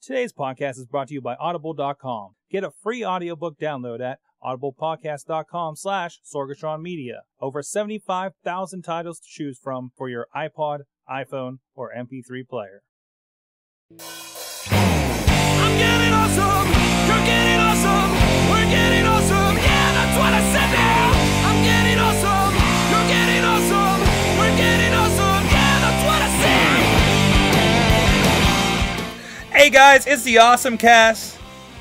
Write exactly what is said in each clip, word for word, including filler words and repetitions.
Today's podcast is brought to you by Audible dot com. Get a free audiobook download at audible podcast dot com slash Sorgatron Media. Over seventy-five thousand titles to choose from for your iPod, iPhone, or M P three player. I'm getting awesome! You're getting awesome! We're getting awesome! Yeah, that's what I said now! I'm getting awesome! You're getting awesome! We're getting awesome! Yeah, that's what I said! Hey guys, it's the Awesome Cast.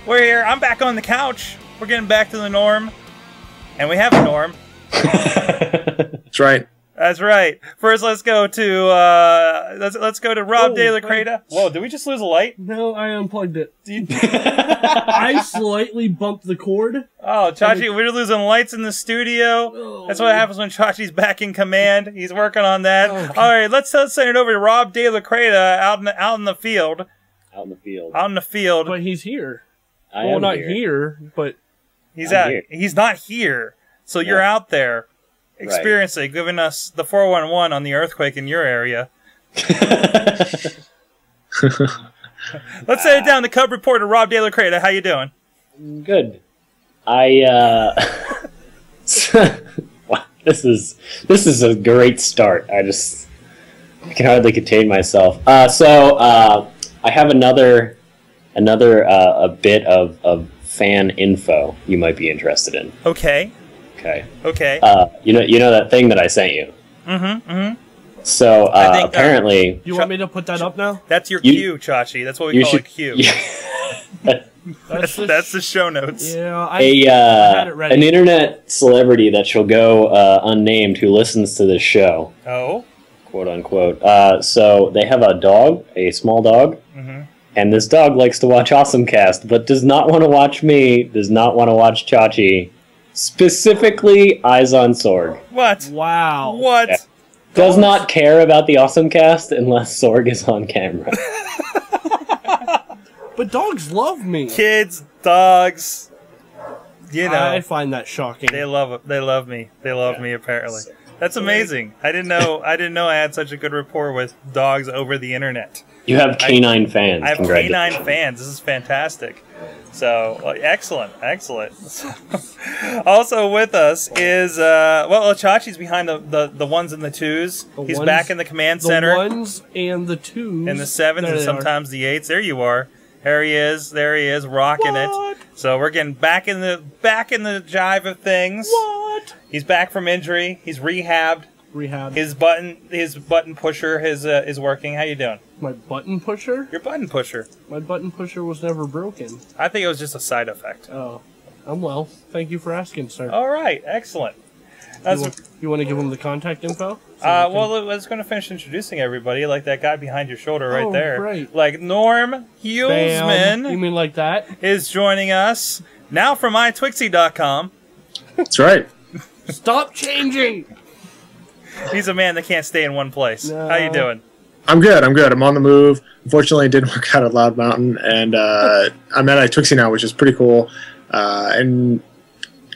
We're here. I'm back on the couch. We're getting back to the norm. And we have a norm. That's right. That's right. First, let's go to uh, let's let's go to Rob oh, De La Cretaz. Whoa! Did we just lose a light? No, I unplugged it. I slightly bumped the cord. Oh, Chachi, it... we're losing lights in the studio. Oh. That's what happens when Chachi's back in command. He's working on that. Oh, all right, let's let's send it over to Rob De La Cretaz out in the, out in the field. Out in the field. Out in the field. But he's here. I well, am not here, here but he's I'm out. Here. He's not here. So yeah. You're out there. Experiencing, right. Giving us the four one one on the earthquake in your area. Let's set it down. The Cub reporter, Rob De La Cretaz. How you doing? Good. I. Uh... wow, this is this is a great start. I just I can hardly contain myself. Uh, so uh, I have another another uh, a bit of of fan info you might be interested in. Okay. Okay. Okay. Uh, you know, you know that thing that I sent you. Mm-hmm. Mm-hmm. So uh, think, apparently, uh, you want me to put that up now? That's your you, cue, Chachi. That's what we call should, a cue. Yeah. that's, the that's the show notes. Yeah. I, a, uh, I had it ready. An internet celebrity that shall go uh, unnamed who listens to this show. Oh. Quote unquote. Uh, so they have a dog, a small dog, mm-hmm. and this dog likes to watch Awesome Cast, but does not want to watch me. Does not want to watch Chachi. Specifically, Eyes on Sorg. What? Wow. What? Yeah. Does not care about the Awesome Cast unless Sorg is on camera. But dogs love me. Kids, dogs. You know, I find that shocking. They love. They love me. They love yeah. me. Apparently, that's amazing. I didn't know. I didn't know I had such a good rapport with dogs over the internet. You have canine I, fans. I have canine fans. This is fantastic. So well, excellent, excellent. Also with us is uh, well, Chachi's behind the, the the ones and the twos. The He's ones, back in the command center. The ones and the twos and the sevens and sometimes are. the eights. There you are. There he is. There he is, rocking what? it. So we're getting back in the back in the jive of things. What? He's back from injury. He's rehabbed. Rehab. His button, his button pusher, his uh, is working. How you doing? My button pusher. Your button pusher. My button pusher was never broken. I think it was just a side effect. Oh, I'm well. Thank you for asking, sir. All right, excellent. That's you, want, you want to give him the contact info? So uh, well, I was going to finish introducing everybody, like that guy behind your shoulder right oh, there, right. like Norm Hulsman. Bam. You mean like that? Is joining us now from i twixie dot com. That's right. Stop changing. He's a man that can't stay in one place. No. How you doing? I'm good. I'm good. I'm on the move. Unfortunately, it didn't work out at Loud Mountain, and uh, I'm at iTwixie now, which is pretty cool. Uh, and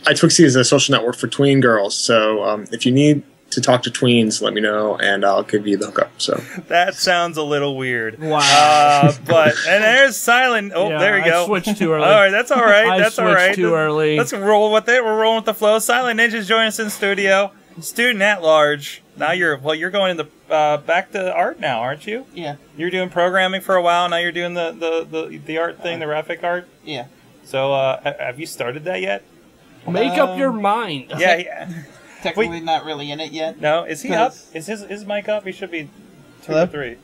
iTwixie is a social network for tween girls, so um, if you need to talk to tweens, let me know, and I'll give you the hookup. So that sounds a little weird. Wow. Uh, but and there's silent. Oh, yeah, there you go. I switched too early. All right, that's all right. I that's all right. Too early. Let's roll with it. We're rolling with the flow. Silent Ninja's joining us in studio. Student at large. Now you're well. You're going into uh, back to art now, aren't you? Yeah. You're doing programming for a while. Now you're doing the the the, the art thing, uh, the graphic art. Yeah. So uh, have you started that yet? Make um, up your mind. Yeah. yeah. Technically Wait, not really in it yet. No. Is he up? Is his is mic up? He should be two Hello? or three.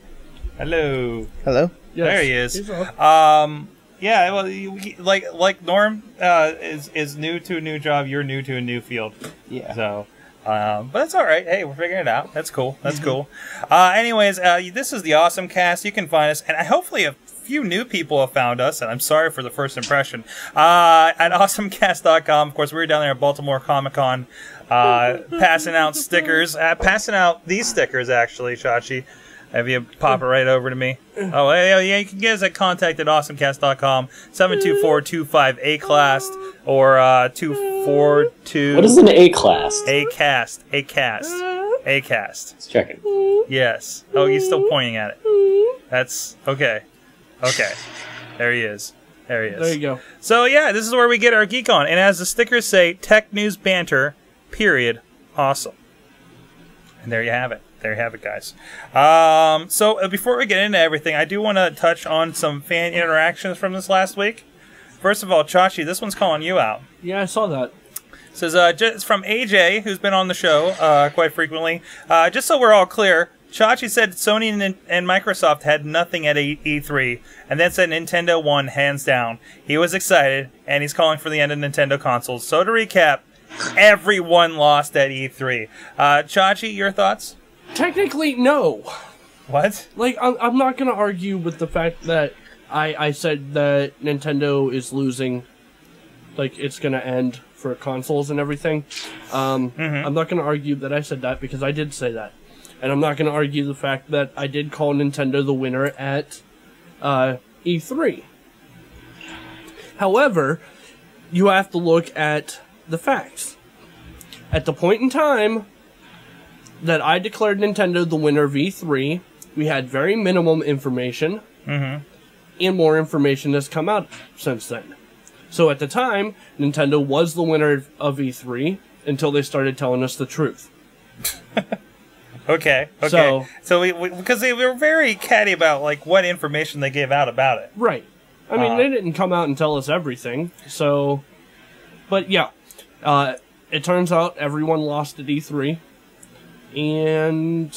Hello. Hello. Yes. There he is. He's up. Um. Yeah. Well, you, like like Norm uh, is is new to a new job. You're new to a new field. Yeah. So. Um, but that's all right. Hey, we're figuring it out. That's cool. That's cool. Uh, anyways, uh, this is the Awesome Cast. You can find us, and hopefully a few new people have found us, and I'm sorry for the first impression, uh, at awesome cast dot com. Of course, we were down there at Baltimore Comic-Con uh, passing out stickers. Uh, passing out these stickers, actually, Chachi. Have you pop it right over to me? Oh, yeah, you can get us at contact at awesome cast dot com, seven two four two five A classed, or uh, two four two... What is an A-classed? A-cast, A-cast, A-cast. Let's check it. Yes. Oh, he's still pointing at it. That's... Okay. Okay. There he is. There he is. There you go. So, yeah, this is where we get our geek on. And as the stickers say, tech news banter, period, awesome. And there you have it. There you have it, guys. Um, so, before we get into everything, I do want to touch on some fan interactions from this last week. First of all, Chachi, this one's calling you out. Yeah, I saw that. It says, uh, it's from A J, who's been on the show uh, quite frequently. Uh, just so we're all clear, Chachi said Sony and, and Microsoft had nothing at E three, and then said Nintendo won hands down. He was excited, and he's calling for the end of Nintendo consoles. So to recap, everyone lost at E three. Uh, Chachi, your thoughts? Technically, no. What? Like, I'm, I'm not going to argue with the fact that I, I said that Nintendo is losing. Like, it's going to end for consoles and everything. Um, mm-hmm. I'm not going to argue that I said that, because I did say that. And I'm not going to argue the fact that I did call Nintendo the winner at uh, E three. However, you have to look at the facts. At the point in time that I declared Nintendo the winner of E three, we had very minimum information, mm-hmm. and more information has come out since then. So at the time, Nintendo was the winner of E three until they started telling us the truth. Okay. Okay. So, so we, we, because they were very catty about like what information they gave out about it. Right. I mean, uh, they didn't come out and tell us everything. So, but yeah, uh, it turns out everyone lost at E three, and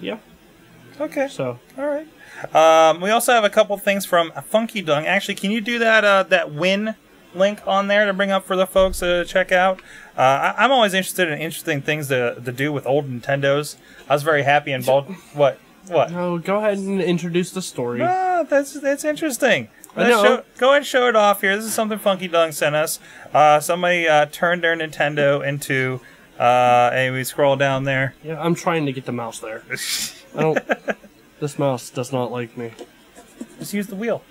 yeah. Okay. So, all right. Um, we also have a couple things from Funky Dung. Actually, can you do that? Uh, that win link on there to bring up for the folks to check out. Uh, I, I'm always interested in interesting things to, to do with old Nintendos. I was very happy in Bal- What? What? No, go ahead and introduce the story. Ah, that's that's interesting. Let's show, go ahead and show it off here. This is something Funky Dung sent us. Uh, somebody uh, turned their Nintendo into. Uh, and we scroll down there. Yeah, I'm trying to get the mouse there. I don't. This mouse does not like me. Just use the wheel.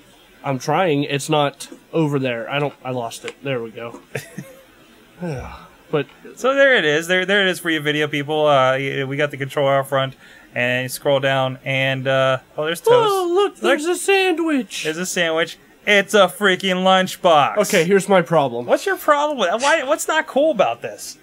I'm trying. It's not over there. I don't. I lost it. There we go. But so there it is. There, there it is for you, video people. Uh, we got the controller out front, and you scroll down, and uh, oh, there's toast. Oh, look, there's look. a sandwich. There's a sandwich. It's a freaking lunchbox. Okay, here's my problem. What's your problem with? Why? What's not cool about this?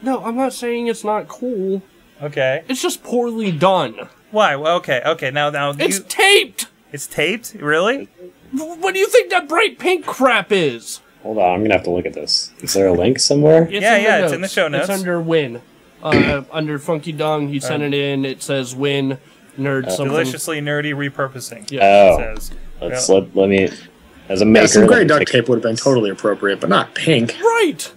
No, I'm not saying it's not cool. Okay. It's just poorly done. Why? Well, okay, okay. Now, now it's you... taped. It's taped? Really? What do you think that bright pink crap is? Hold on, I'm going to have to look at this. Is there a link somewhere? It's yeah, yeah, notes. It's in the show notes. It's under Win. Uh, under Funky Dung, he sent um, it in. It says Win, nerd uh, something. Deliciously nerdy repurposing. Yeah, oh. It says. Let's, yeah. let, let me, as a maker... Yeah, some gray duct tape would have been totally appropriate, but not pink. Right!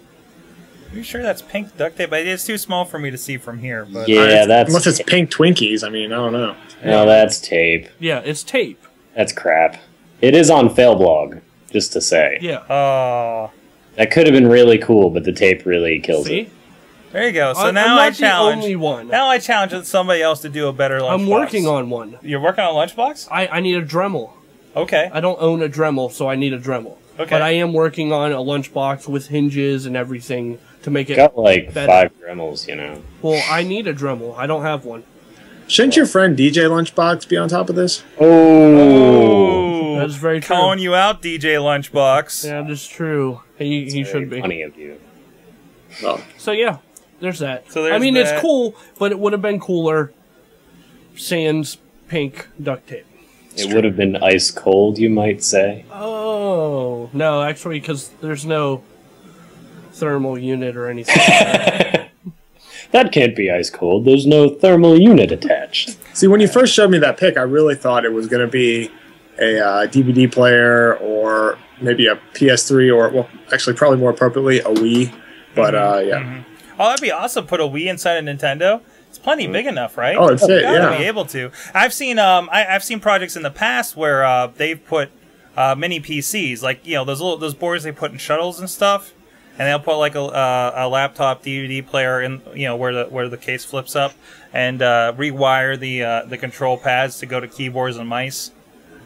Are you sure that's pink duct tape? It's too small for me to see from here. But yeah, it's, that's... Unless it's pink Twinkies, I mean, I don't know. No, that's tape. Yeah, it's tape. That's crap. It is on Failblog, just to say. Yeah. Uh, that could have been really cool, but the tape really kills see? it. There you go. So I'm, now I'm not I challenge. The only one. Now I challenge somebody else to do a better lunchbox. I'm working on one. You're working on a lunchbox? I, I need a Dremel. Okay. I don't own a Dremel, so I need a Dremel. Okay. But I am working on a lunchbox with hinges and everything to make it. Got like better. five Dremels, you know. Well, I need a Dremel. I don't have one. Shouldn't your friend D J Lunchbox be on top of this? Oh, that's very true. Calling you out, D J Lunchbox. Yeah, that's true. He, that's he should be. Funny of you. Well, so yeah, there's that. So there's I mean, that. It's cool, but it would have been cooler. Sans pink duct tape. It's it true. would have been ice cold, you might say. Oh no, actually, because there's no thermal unit or anything. That can't be ice cold. There's no thermal unit attached. See, when you first showed me that pic, I really thought it was going to be a uh, D V D player or maybe a P S three or, well, actually, probably more appropriately, a Wii. But, uh, yeah. Mm-hmm. Oh, that'd be awesome. Put a Wii inside a Nintendo. It's plenty big enough, right? Oh, it's it, yeah. You'd be able to. I've seen, um, I, I've seen projects in the past where uh, they've put uh, mini P Cs, like, you know, those little those boards they put in shuttles and stuff. And they'll put like a, uh, a laptop D V D player in, you know, where the where the case flips up, and uh, rewire the uh, the control pads to go to keyboards and mice.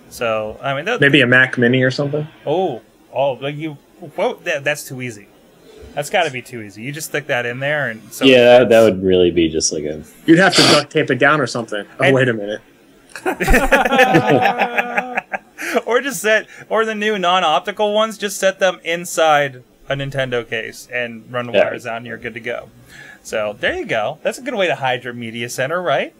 So I mean, that, maybe a Mac Mini or something. Oh, oh, like you, whoa, that, that's too easy. That's got to be too easy. You just stick that in there, and so yeah, that, that would really be just like a. You'd have to duct tape it down or something. Oh, and, wait a minute. Or just set, or the new non-optical ones, just set them inside a Nintendo case and run the yeah. wires out, and you're good to go. So there you go. That's a good way to hide your media center, right?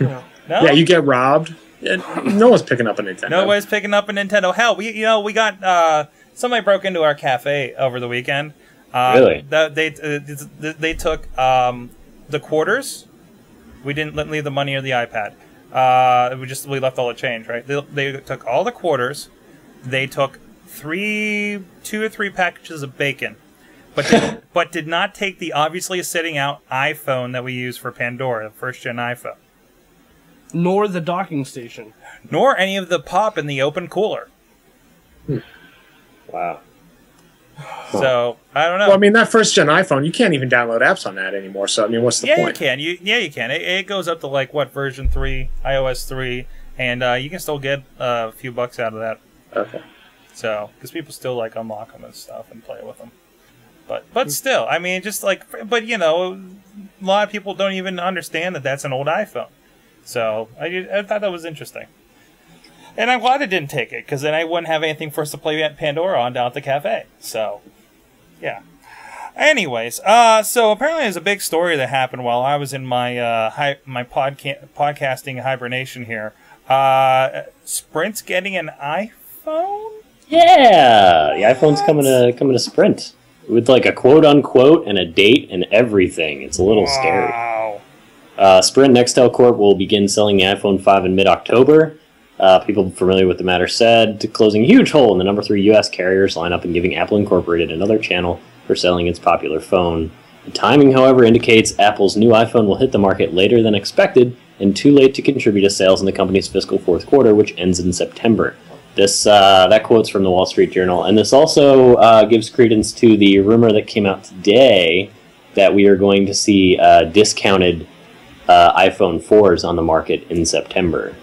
No? Yeah, you get robbed. No one's picking up a Nintendo. Nobody's picking up a Nintendo. Hell, we you know we got uh, somebody broke into our cafe over the weekend. Um, really? The, they uh, they took um, the quarters. We didn't leave the money or the iPad. Uh, we just we left all the change, right? They, they took all the quarters. They took three, two or three packages of bacon, but did, but did not take the obviously sitting out iPhone that we use for Pandora, the first gen iPhone. Nor the docking station. Nor any of the pop in the open cooler. Hmm. Wow. So, I don't know. Well, I mean, that first-gen iPhone, you can't even download apps on that anymore. So, I mean, what's the yeah, point? You can. You, yeah, you can. It, it goes up to, like, what, version three, i O S three, and uh, you can still get uh, a few bucks out of that. Okay. So, because people still, like, unlock them and stuff and play with them. But, but still, I mean, just like, but, you know, a lot of people don't even understand that that's an old iPhone. So, I, I thought that was interesting. And I'm glad I didn't take it, because then I wouldn't have anything for us to play Pandora on down at the cafe. So, yeah. Anyways, uh, so apparently there's a big story that happened while I was in my uh, hi my podca podcasting hibernation here. Uh, Sprint's getting an iPhone? Yeah! The iPhone's coming to, coming to Sprint. With like a quote-unquote and a date and everything. It's a little wow. scary. Wow. Uh, Sprint Nextel Corp will begin selling the iPhone five in mid-October. Uh, people familiar with the matter said, closing a huge hole in the number three U S carrier's lineup and giving Apple Incorporated another channel for selling its popular phone. The timing, however, indicates Apple's new iPhone will hit the market later than expected and too late to contribute to sales in the company's fiscal fourth quarter, which ends in September. This uh, that quote's from the Wall Street Journal, and this also uh, gives credence to the rumor that came out today that we are going to see uh, discounted uh, iPhone fours on the market in September.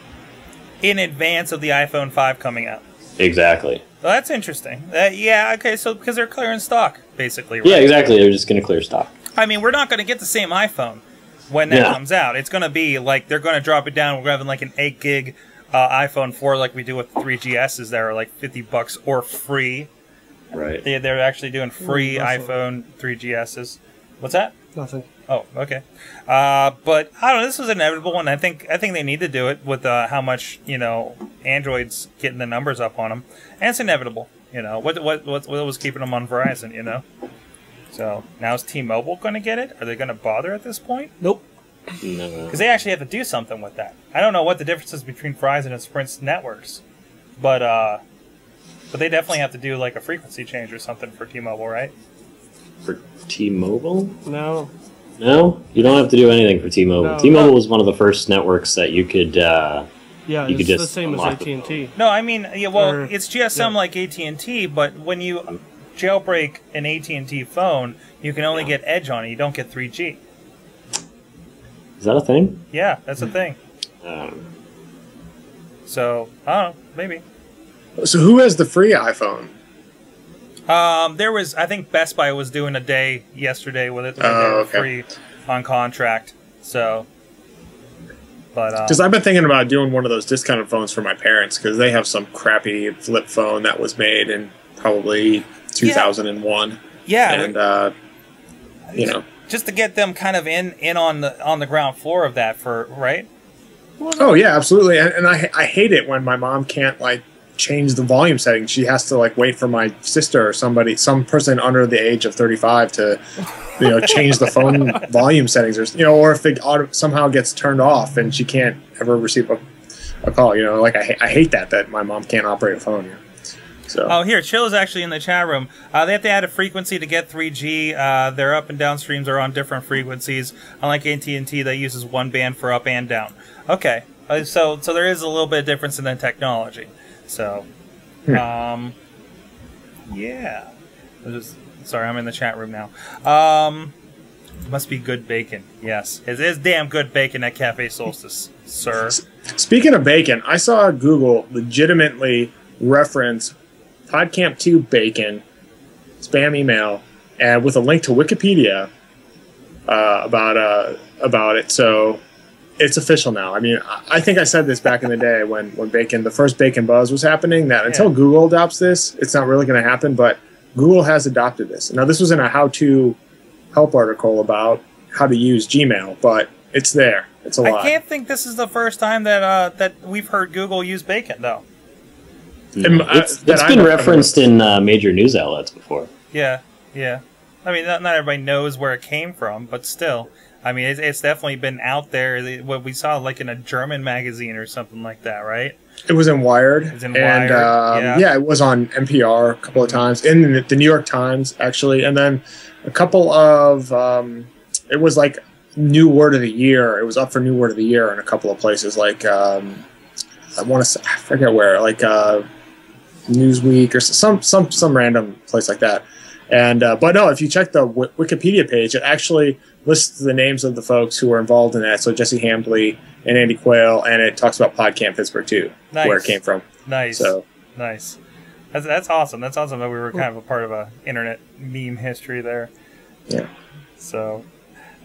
In advance of the iPhone five coming out. Exactly. Well, that's interesting. Uh, yeah, okay, so because they're clearing stock, basically, right? Yeah, exactly. They're just going to clear stock. I mean, we're not going to get the same iPhone when that yeah. comes out. It's going to be like they're going to drop it down. We're having like an eight gig uh, iPhone four like we do with the three G S's that are like fifty bucks or free. Right. They, they're actually doing free mm, iPhone three G S's. What's that? Nothing. Oh, okay. Uh, but I don't know. This was inevitable, and I think I think they need to do it with uh, how much you know Android's getting the numbers up on them, and it's inevitable. You know what what what, what was keeping them on Verizon? You know, so now is T-Mobile going to get it? Are they going to bother at this point? Nope. No. Because they actually have to do something with that. I don't know what the difference is between Verizon and Sprint's networks, but uh, but they definitely have to do like a frequency change or something for T-Mobile, right? For T-Mobile? No. No, you don't have to do anything for T-Mobile. No, T-Mobile no. was one of the first networks that you could. Uh, yeah, you it's could just the same as A T and T. No, I mean, yeah, well, or, it's G S M yeah. like A T and T, but when you jailbreak an A T and T phone, you can only yeah. get Edge on it. You don't get three G. Is that a thing? Yeah, that's a thing. Um, so I don't know, maybe. So who has the free iPhone? Um, there was, I think Best Buy was doing a day yesterday with it. Oh, they were okay. free on contract. So, but because um, I've been thinking about doing one of those discounted phones for my parents because they have some crappy flip phone that was made in probably two thousand one. Yeah, and uh, you know, just to get them kind of in in on the on the ground floor of that for right. Oh yeah, absolutely. And, and I I hate it when my mom can't like. change the volume setting. She has to like wait for my sister or somebody, some person under the age of thirty-five to, you know, change the phone volume settings, or you know, or if it auto somehow gets turned off and she can't ever receive a, a call. You know, like I, I hate that that my mom can't operate a phone. You know? So oh, here Chill is actually in the chat room. Uh, they have to add a frequency to get three G. Uh, their up and down streams are on different frequencies. Unlike A T and T, that uses one band for up and down. Okay, uh, so so there is a little bit of difference in the technology. So, um, yeah. I'm just, sorry, I'm in the chat room now. Um, must be good bacon. Yes, it is damn good bacon at Cafe Solstice, sir. Speaking of bacon, I saw Google legitimately reference PodCamp two bacon spam email and with a link to Wikipedia uh, about uh, about it. So it's official now. I mean, I think I said this back in the day when, when Bacon, the first Bacon Buzz was happening, that until yeah. Google adopts this, it's not really going to happen, but Google has adopted this. Now, this was in a how-to help article about how to use Gmail, but it's there. It's alive. I can't think this is the first time that uh, that we've heard Google use Bacon, though. Mm. Uh, it's it's been I'm, referenced I'm in uh, major news outlets before. Yeah, yeah. I mean, not, not everybody knows where it came from, but still. I mean, it's, it's definitely been out there. What we saw, like in a German magazine or something like that, right? It was in Wired. It was in Wired. And, um, yeah. yeah, it was on N P R a couple of times. In the New York Times, actually. And then a couple of... Um, it was like New Word of the Year. It was up for New Word of the Year in a couple of places. Like, um, I want to say... I forget where. Like uh, Newsweek or some, some, some random place like that. And uh, But no, if you check the w Wikipedia page, it actually lists the names of the folks who were involved in that. So Jesse Hambly and Andy Quayle, and it talks about PodCamp Pittsburgh too, nice. Where it came from. Nice, so nice. That's that's awesome. That's awesome that we were kind of a part of a internet meme history there. Yeah. So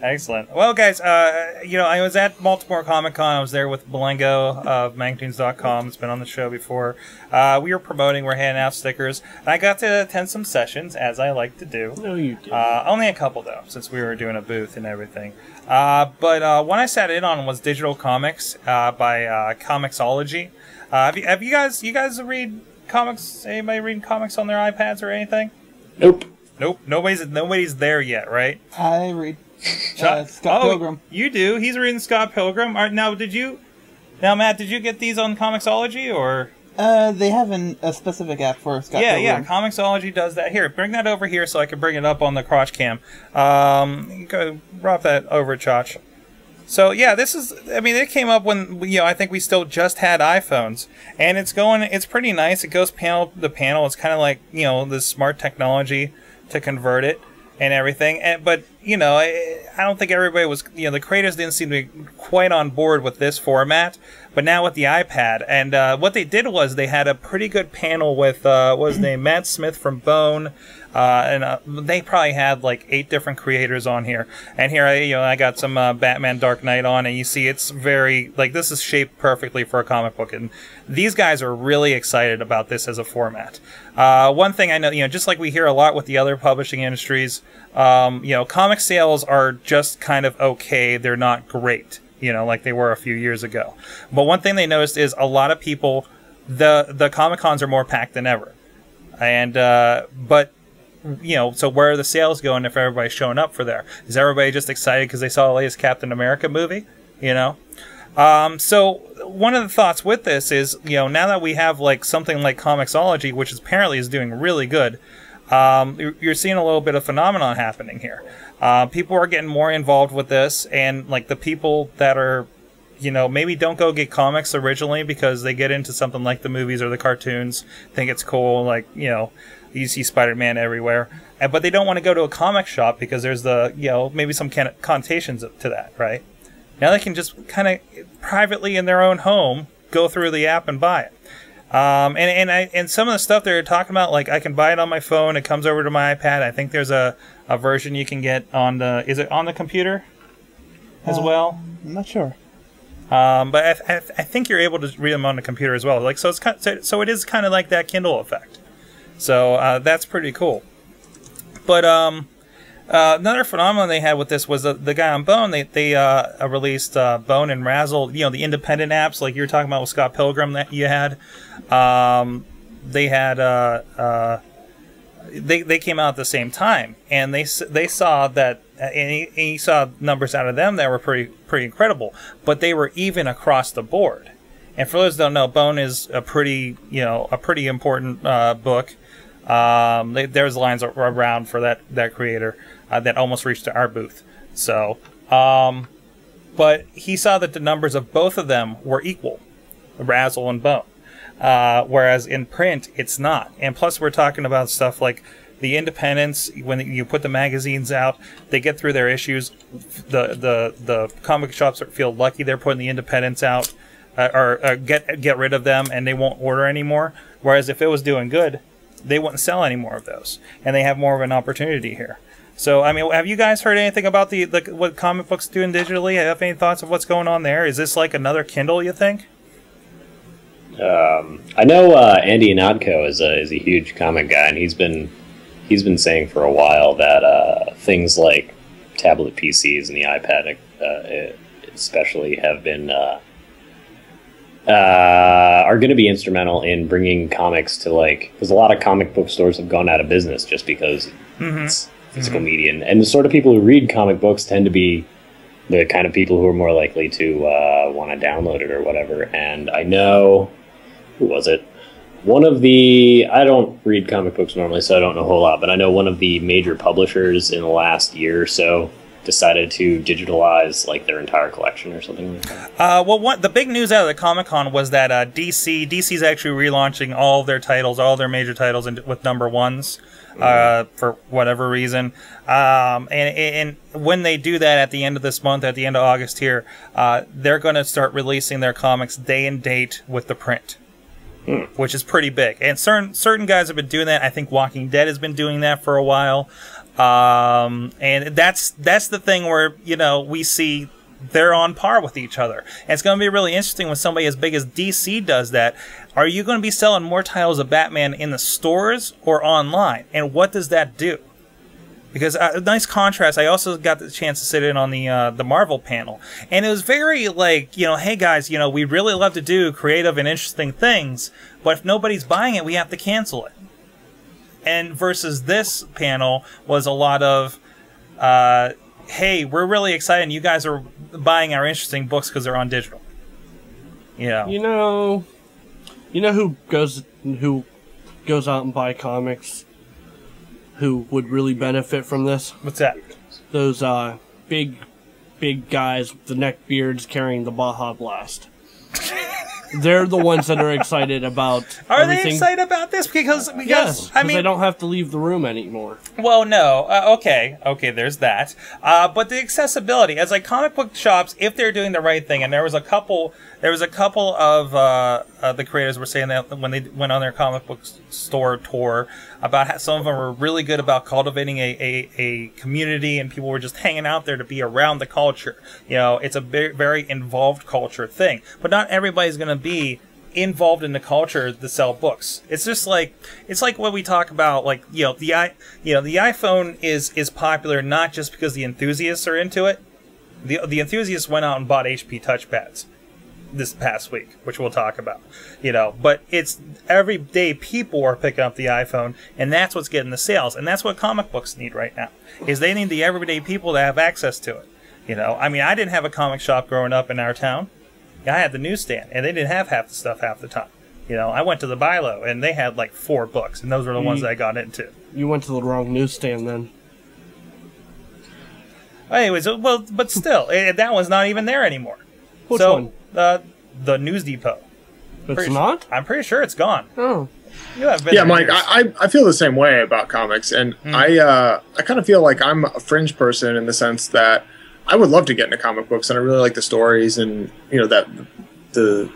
excellent. Well, guys, uh, you know, I was at Baltimore Comic-Con. I was there with Belengo of Magnitunes dot com. It's been on the show before. Uh, we were promoting. We're handing out stickers. And I got to attend some sessions, as I like to do. No, you didn't. Uh, only a couple, though, since we were doing a booth and everything. Uh, but uh, one I sat in on was Digital Comics uh, by uh, Comixology. Uh, have, you, have you guys you guys read comics? Anybody reading comics on their iPads or anything? Nope. Nope. Nobody's, nobody's there yet, right? I read. Uh, Scott oh, Pilgrim. You do. He's reading Scott Pilgrim. All right, now, did you? Now, Matt, did you get these on Comixology or? Uh, they have an, a specific app for Scott yeah, Pilgrim. Yeah, yeah. Comixology does that. Here, bring that over here so I can bring it up on the crotch cam. Um, go drop that over, Chach. So yeah, this is. I mean, it came up when you know. I think we still just had iPhones, and it's going. It's pretty nice. It goes panel to panel. It's kind of like you know the smart technology to convert it. And everything, and but you know, I, I don't think everybody was. You know, the creators didn't seem to be quite on board with this format. But now with the iPad, and uh, what they did was they had a pretty good panel with uh, what was his name, Matt Smith from Bone, uh, and uh, they probably had like eight different creators on here. And here, I, you know, I got some uh, Batman Dark Knight on, and you see it's very like this is shaped perfectly for a comic book, and these guys are really excited about this as a format. Uh, one thing I know, you know, just like we hear a lot with the other publishing industries, um, you know, comic sales are just kind of okay. They're not great, you know, like they were a few years ago. But one thing they noticed is a lot of people, the the Comic-Cons are more packed than ever. And, uh, but, you know, so where are the sales going if everybody's showing up for there? Is everybody just excited because they saw the latest Captain America movie, you know? Um, so one of the thoughts with this is, you know, now that we have like something like Comixology, which is apparently is doing really good, um, you're seeing a little bit of phenomenon happening here. Uh, people are getting more involved with this, and like the people that are, you know, maybe don't go get comics originally because they get into something like the movies or the cartoons, think it's cool, like, you know, you see Spider-Man everywhere, and, but they don't want to go to a comic shop because there's the, you know, maybe some connotations to that, right? Now they can just kind of privately in their own home go through the app and buy it. Um, and and, I, and some of the stuff they're talking about, like I can buy it on my phone. It comes over to my iPad. I think there's a, a version you can get on the... Is it on the computer as uh, well? I'm not sure. Um, but I, th I, th I think you're able to read them on the computer as well. Like so, it's kind of, so, so it is kind of like that Kindle effect. So uh, that's pretty cool. But... Um, Uh, another phenomenon they had with this was uh, the guy on Bone. They they uh, released uh, Bone and Razzle, you know, the independent apps like you were talking about with Scott Pilgrim that you had. Um, they had uh, uh, they they came out at the same time, and they they saw that, and he, and he saw numbers out of them that were pretty pretty incredible. But they were even across the board. And for those who don't know, Bone is a pretty you know a pretty important uh, book. Um, they, there's lines around for that that creator. Uh, that almost reached to our booth. So, um, but he saw that the numbers of both of them were equal, Razzle and Bone, uh, whereas in print it's not. And plus, we're talking about stuff like the independents. When you put the magazines out, they get through their issues. The the the comic shops feel lucky they're putting the independents out, uh, or uh, get get rid of them, and they won't order anymore. Whereas if it was doing good, they wouldn't sell any more of those, and they have more of an opportunity here. So, I mean, have you guys heard anything about the, the what comic books doing digitally? Have any thoughts of what's going on there? Is this like another Kindle, you think? Um, I know uh, Andy Anodko is a is a huge comic guy, and he's been he's been saying for a while that uh, things like tablet P Cs and the iPad, uh, especially, have been uh, uh, are going to be instrumental in bringing comics to, like, because a lot of comic book stores have gone out of business just because mm-hmm. it's physical mm-hmm. media, and, and the sort of people who read comic books tend to be the kind of people who are more likely to uh, want to download it or whatever. And I know. Who was it? One of the... I don't read comic books normally, so I don't know a whole lot, but I know one of the major publishers in the last year or so decided to digitalize, like, their entire collection or something like that. Uh, well, what, the big news out of the Comic-Con was that uh, D C... D C's actually relaunching all their titles, all their major titles in, with number ones. Uh, for whatever reason, um, and and when they do that at the end of this month, at the end of August here, uh, they're going to start releasing their comics day and date with the print, hmm. which is pretty big. And certain certain guys have been doing that. I think Walking Dead has been doing that for a while, um, and that's that's the thing where, you know, we see they're on par with each other. And it's going to be really interesting when somebody as big as D C does that. Are you going to be selling more titles of Batman in the stores or online? And what does that do? Because a uh, nice contrast. I also got the chance to sit in on the uh, the Marvel panel, and it was very like, you know, hey guys, you know, we really love to do creative and interesting things, but if nobody's buying it, we have to cancel it. And versus this panel was a lot of, uh, hey, we're really excited, and you guys are buying our interesting books because they're on digital. You know. You know, you know who goes who goes out and buy comics who would really benefit from this? What's that? Those uh big big guys with the neck beards carrying the Baja Blast. They're the ones that are excited about Are everything. They excited about this? Because, because yes, I mean, they don't have to leave the room anymore. Well, no. Uh, okay. Okay, there's that. Uh, but the accessibility. As like comic book shops, if they're doing the right thing, and there was a couple there was a couple of uh, uh, the creators were saying that when they went on their comic book store tour, about how some of them were really good about cultivating a, a, a community, and people were just hanging out there to be around the culture. You know, it's a very, very involved culture thing. But not everybody's going to be involved in the culture to sell books. It's just like, it's like what we talk about, like, you know, the i you know the iPhone is is popular not just because the enthusiasts are into it. The the enthusiasts went out and bought H P touchpads this past week, which we'll talk about, you know, but it's everyday people are picking up the iPhone, and that's what's getting the sales, and that's what comic books need right now, is they need the everyday people to have access to it. You know, I mean, I didn't have a comic shop growing up in our town. I had the newsstand, and they didn't have half the stuff half the time. You know, I went to the Bilo, and they had like four books, and those were the you, ones that I got into. You went to the wrong newsstand then. Anyways, well, but still, it, that one's not even there anymore. Which so, one? Uh, the News Depot. It's pretty not? Sure, I'm pretty sure it's gone. Oh. You have been yeah, Mike, I, I feel the same way about comics, and mm. I, uh, I kind of feel like I'm a fringe person in the sense that I would love to get into comic books, and I really like the stories, and you know that the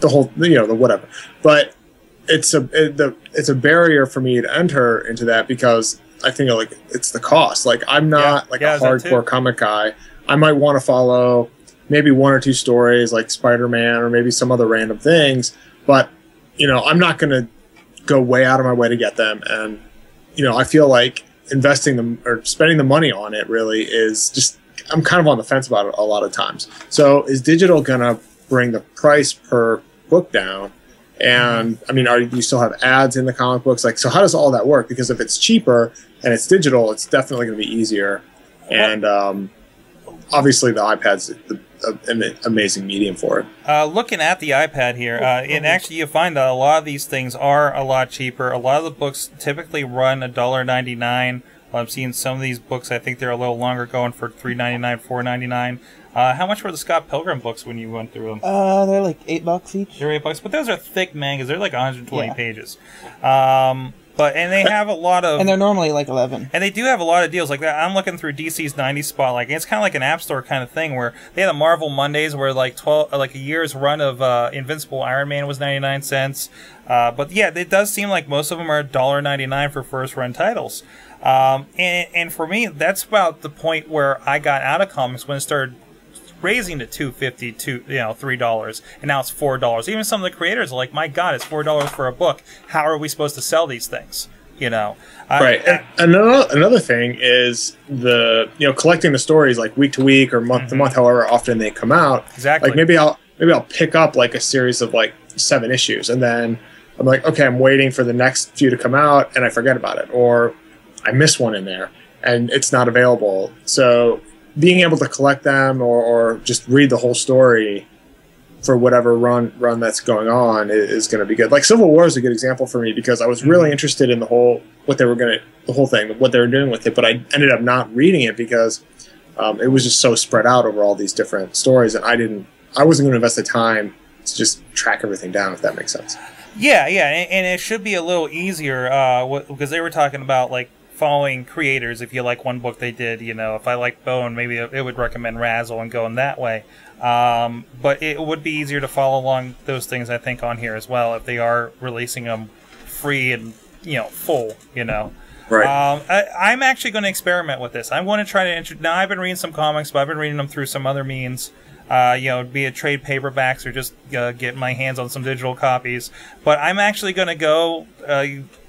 the whole you know the whatever. But it's a it, the it's a barrier for me to enter into that because I think like it's the cost. Like I'm not yeah. like yeah, a hardcore comic guy. I might want to follow maybe one or two stories like Spider-Man or maybe some other random things, but you know I'm not going to go way out of my way to get them. And you know I feel like investing them or spending the money on it really is just. I'm kind of on the fence about it a lot of times. So is digital going to bring the price per book down? And I mean, are you still have ads in the comic books? Like, so how does all that work? Because if it's cheaper and it's digital, it's definitely going to be easier. And um, obviously the iPad's the, an amazing medium for it. Uh, looking at the iPad here, uh, and actually you find that a lot of these things are a lot cheaper. A lot of the books typically run a dollar ninety-nine. Well, I'm seeing some of these books. I think they're a little longer, going for three ninety nine, four ninety nine. Uh, how much were the Scott Pilgrim books when you went through them? Uh, they're like eight bucks each. They're eight bucks, but those are thick mangas. They're like one hundred twenty yeah. pages. Um, But and they have a lot of, and they're normally like eleven. And they do have a lot of deals like that. I'm looking through D C's nineties Spotlight. And it's kind of like an app store kind of thing where they had a Marvel Mondays where like twelve, like a year's run of uh, Invincible Iron Man was ninety-nine cents. Uh, but yeah, it does seem like most of them are one ninety-nine for first run titles. Um, and and for me, that's about the point where I got out of comics when it started raising to two fifty to, you know, three dollars, and now it's four dollars. Even some of the creators are like, my God, it's four dollars for a book. How are we supposed to sell these things? You know? Right. I, I, and another, another thing is the, you know, collecting the stories like week to week or month mm-hmm. to month, however often they come out. Exactly. Like maybe I'll, maybe I'll pick up like a series of like seven issues and then I'm like, okay, I'm waiting for the next few to come out and I forget about it, or I miss one in there and it's not available. So being able to collect them or, or just read the whole story for whatever run run that's going on is, is going to be good. Like Civil War is a good example for me because I was really mm-hmm. interested in the whole what they were going to the whole thing, what they were doing with it, but I ended up not reading it because um, it was just so spread out over all these different stories, and I didn't, I wasn't going to invest the time to just track everything down, if that makes sense. Yeah, yeah, and, and it should be a little easier uh, w- because they were talking about like following creators. If you like one book they did, you know, if I like Bone, maybe it would recommend Razzle and go in that way. Um, but it would be easier to follow along those things, I think, on here as well if they are releasing them free and, you know, full, you know. Right. Um, I, I'm actually going to experiment with this. I want to try to introduce. Now, I've been reading some comics, but I've been reading them through some other means. Uh, you know, be it trade paperbacks or just uh, get my hands on some digital copies. But I'm actually going to go. Uh,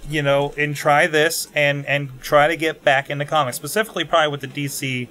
you know, and try this and, and try to get back into comics, specifically probably with the D C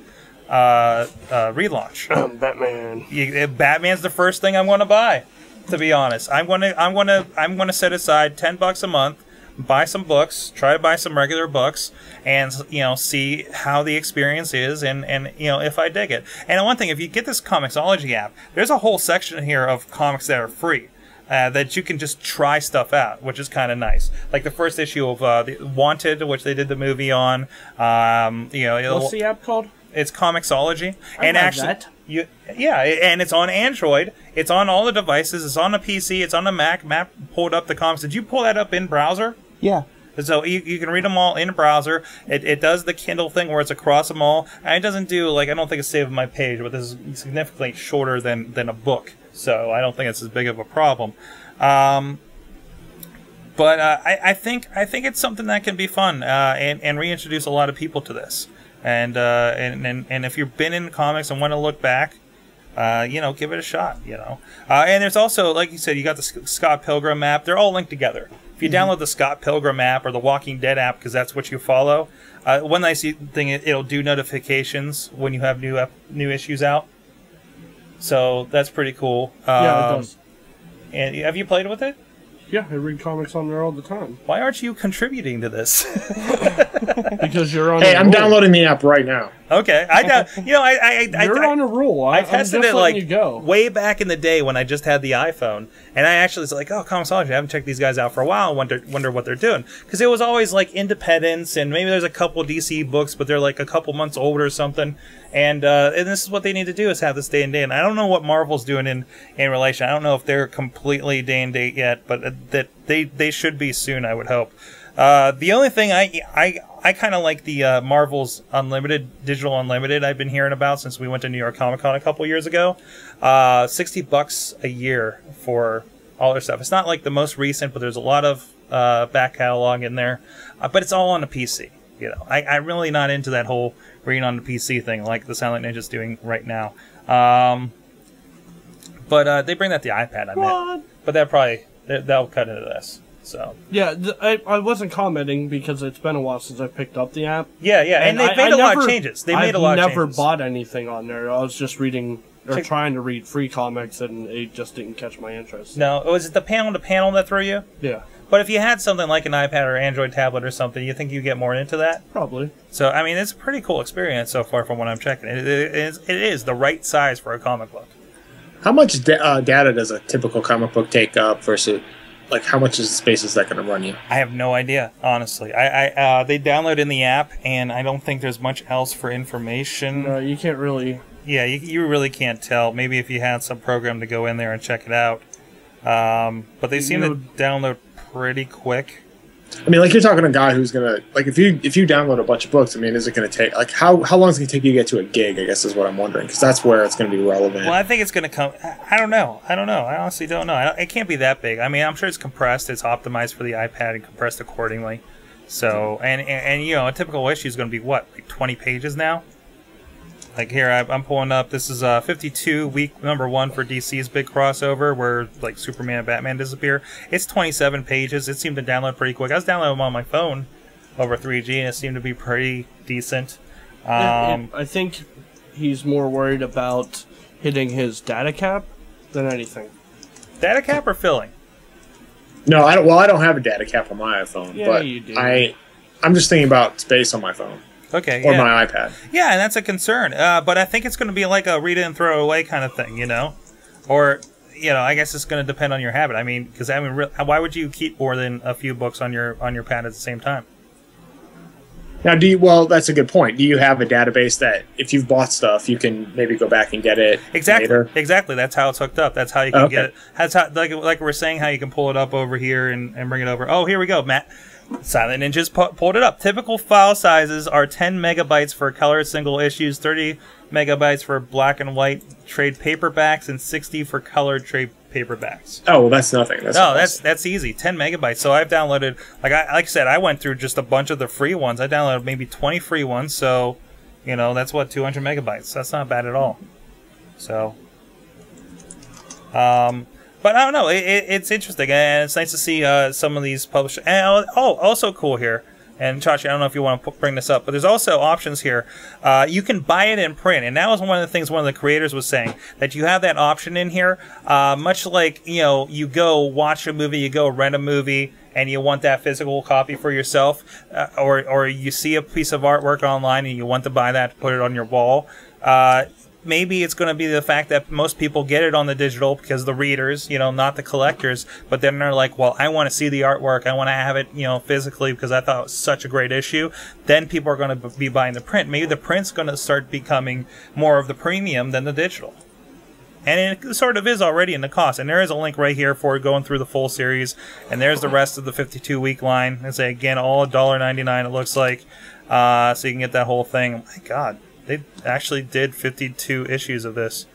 uh, uh, relaunch. Um, Batman. You, Batman's the first thing I'm going to buy, to be honest. I'm going to I'm going to I'm going to set aside ten bucks a month, buy some books, try to buy some regular books, and, you know, see how the experience is and, and you know, if I dig it. And one thing, if you get this Comixology app, there's a whole section here of comics that are free. Uh, that you can just try stuff out, which is kind of nice. Like the first issue of uh, the Wanted, which they did the movie on. Um, you know, what's the app called? It's Comixology. I and like actually, that. You, yeah, and it's on Android. It's on all the devices. It's on the P C. It's on the Mac. Matt pulled up the comics. Did you pull that up in browser? Yeah. So you, you can read them all in a browser. It, it does the Kindle thing where it's across them all. And it doesn't do, like, I don't think it's saved my page, but this is significantly shorter than, than a book. So I don't think it's as big of a problem, um, but uh, I, I think I think it's something that can be fun uh, and, and reintroduce a lot of people to this. And uh, and, and and if you've been in comics and want to look back, uh, you know, give it a shot. You know, uh, and there's also, like you said, you got the Scott Pilgrim app. They're all linked together. If you mm-hmm. download the Scott Pilgrim app or the Walking Dead app, because that's what you follow, uh, one nice thing, it'll do notifications when you have new ep- new issues out. So that's pretty cool. Um, yeah, it does. And have you played with it? Yeah, I read comics on there all the time. Why aren't you contributing to this? Because you're on. Hey, I'm roll. Downloading the app right now. Okay, I down, you know I I you're I, on a roll. I, I tested it like way back in the day when I just had the iPhone, and I actually was like, oh, Comixology, I haven't checked these guys out for a while. I wonder wonder what they're doing, because it was always like Independence and maybe there's a couple D C books, but they're like a couple months old or something. And uh, and this is what they need to do, is have this day and date. And I don't know what Marvel's doing in in relation. I don't know if they're completely day and date yet, but. Uh, That they, they should be soon, I would hope. Uh, the only thing I I, I kind of like the uh, Marvel's Unlimited, Digital Unlimited, I've been hearing about since we went to New York Comic Con a couple years ago. Uh, sixty bucks a year for all their stuff. It's not like the most recent, but there's a lot of uh, back catalog in there. Uh, but it's all on a P C. You know, I, I'm really not into that whole reading on the P C thing like the Silent Ninja's doing right now. Um, but uh, they bring that the iPad, I meant. But that probably... That'll cut into this. So yeah, th- I, I wasn't commenting because it's been a while since I picked up the app. Yeah, yeah, and, and they've I, made I a never, lot of changes. They made I've a lot. I've never of changes. bought anything on there. I was just reading or Check. trying to read free comics, and it just didn't catch my interest. No, was it the panel to panel that threw you? Yeah. But if you had something like an iPad or Android tablet or something, you think you get more into that? Probably. So I mean, it's a pretty cool experience so far from what I'm checking. It, it, it, it is the right size for a comic book. How much da- uh, data does a typical comic book take up versus, like, how much is space is that going to run you? I have no idea, honestly. I, I uh, they download in the app, and I don't think there's much else for information. No, you can't really. Yeah, you, you really can't tell. Maybe if you had some program to go in there and check it out. Um, but they seem you know, to download pretty quick. I mean, like, you're talking to a guy who's gonna, like, if you if you download a bunch of books, I mean, is it gonna take, like, how how long is it gonna take you to get to a gig? I guess is what I'm wondering, because that's where it's gonna be relevant. Well, I think it's gonna come. I don't know. I don't know. I honestly don't know. I don't, it can't be that big. I mean, I'm sure it's compressed. It's optimized for the iPad and compressed accordingly. So, and and, and you know, a typical issue is gonna be what, like twenty pages now. Like here, I, I'm pulling up. This is uh, fifty-two week number one for D C's big crossover, where like Superman and Batman disappear. It's twenty-seven pages. It seemed to download pretty quick. I was downloading them on my phone over three G, and it seemed to be pretty decent. Um, I think he's more worried about hitting his data cap than anything. Data cap or filling? No, I don't. Well, I don't have a data cap on my iPhone, yeah, but you do. I, I'm just thinking about space on my phone. Okay. Or yeah. my iPad. Yeah, and that's a concern. Uh, but I think it's going to be like a read it and throw it away kind of thing, you know? Or, you know, I guess it's going to depend on your habit. I mean, because I mean, re why would you keep more than a few books on your on your pad at the same time? Now, do you? Well, that's a good point. Do you have a database that if you've bought stuff, you can maybe go back and get it? Exactly. Later? Exactly. That's how it's hooked up. That's how you can oh, okay. get it. That's how, like like we're saying, how you can pull it up over here and and bring it over. Oh, here we go, Matt. Silent Ninjas pu pulled it up. Typical file sizes are ten megabytes for color single issues, thirty megabytes for black and white trade paperbacks, and sixty for color trade paperbacks. Oh, well, that's nothing. That's no, that's that's easy. ten megabytes. So I've downloaded, like I like I said, I went through just a bunch of the free ones. I downloaded maybe twenty free ones. So, you know, that's what, two hundred megabytes. That's not bad at all. So, um. But I don't know. It, it, it's interesting, and it's nice to see uh, some of these published. And oh, also cool here. And Chachi, I don't know if you want to bring this up, but there's also options here. Uh, you can buy it in print, and that was one of the things one of the creators was saying, that you have that option in here. Uh, much like, you know, you go watch a movie, you go rent a movie, and you want that physical copy for yourself, uh, or or you see a piece of artwork online and you want to buy that to put it on your wall. Uh, Maybe it's going to be the fact that most people get it on the digital because the readers, you know, not the collectors. But then they're like, well, I want to see the artwork. I want to have it, you know, physically because I thought it was such a great issue. Then people are going to be buying the print. Maybe the print's going to start becoming more of the premium than the digital. And it sort of is already in the cost. And there is a link right here for going through the full series. And there's the rest of the fifty-two week line. And say, again, all one ninety-nine, it looks like. Uh, so you can get that whole thing. My God. They actually did fifty-two issues of this.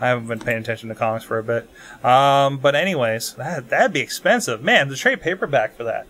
I haven't been paying attention to comics for a bit. Um, but anyways, that, that'd be expensive. Man, the trade paperback for that.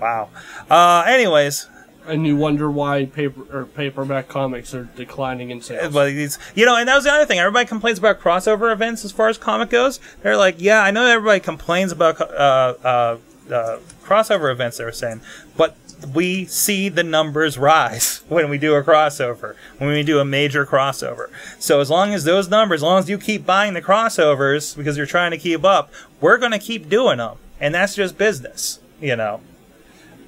Wow. Uh, anyways. And you wonder why paper or paperback comics are declining in sales. But it's, you know, and that was the other thing. Everybody complains about crossover events as far as comic goes. They're like, yeah, I know everybody complains about uh, uh, uh, crossover events, they were saying. But we see the numbers rise when we do a crossover, when we do a major crossover. So as long as those numbers, as long as you keep buying the crossovers because you're trying to keep up, we're going to keep doing them. And that's just business, you know.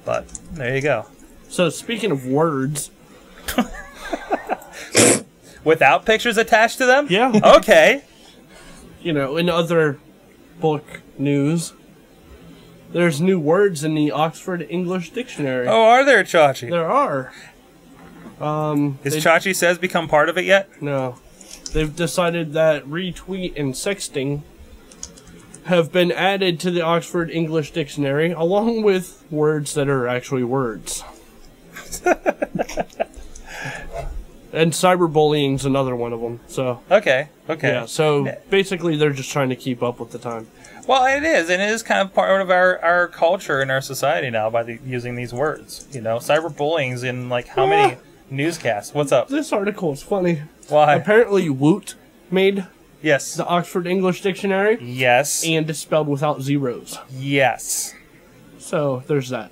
But there you go. So speaking of words. Without pictures attached to them? Yeah. Okay. You know, in other book news. There's new words in the Oxford English Dictionary. Oh, are there, Chachi? There are. Um, Is Chachi Says become part of it yet? No. They've decided that retweet and sexting have been added to the Oxford English Dictionary, along with words that are actually words. And cyberbullying's another one of them. So okay, okay. Yeah. So basically, they're just trying to keep up with the time. Well, it is, and it is kind of part of our, our culture and our society now by the, using these words. You know, cyberbullying's in like how yeah. many newscasts? What's up? This article is funny. Why? Apparently, woot made yes the Oxford English Dictionary. Yes, and it's spelled without zeros. Yes. So there's that.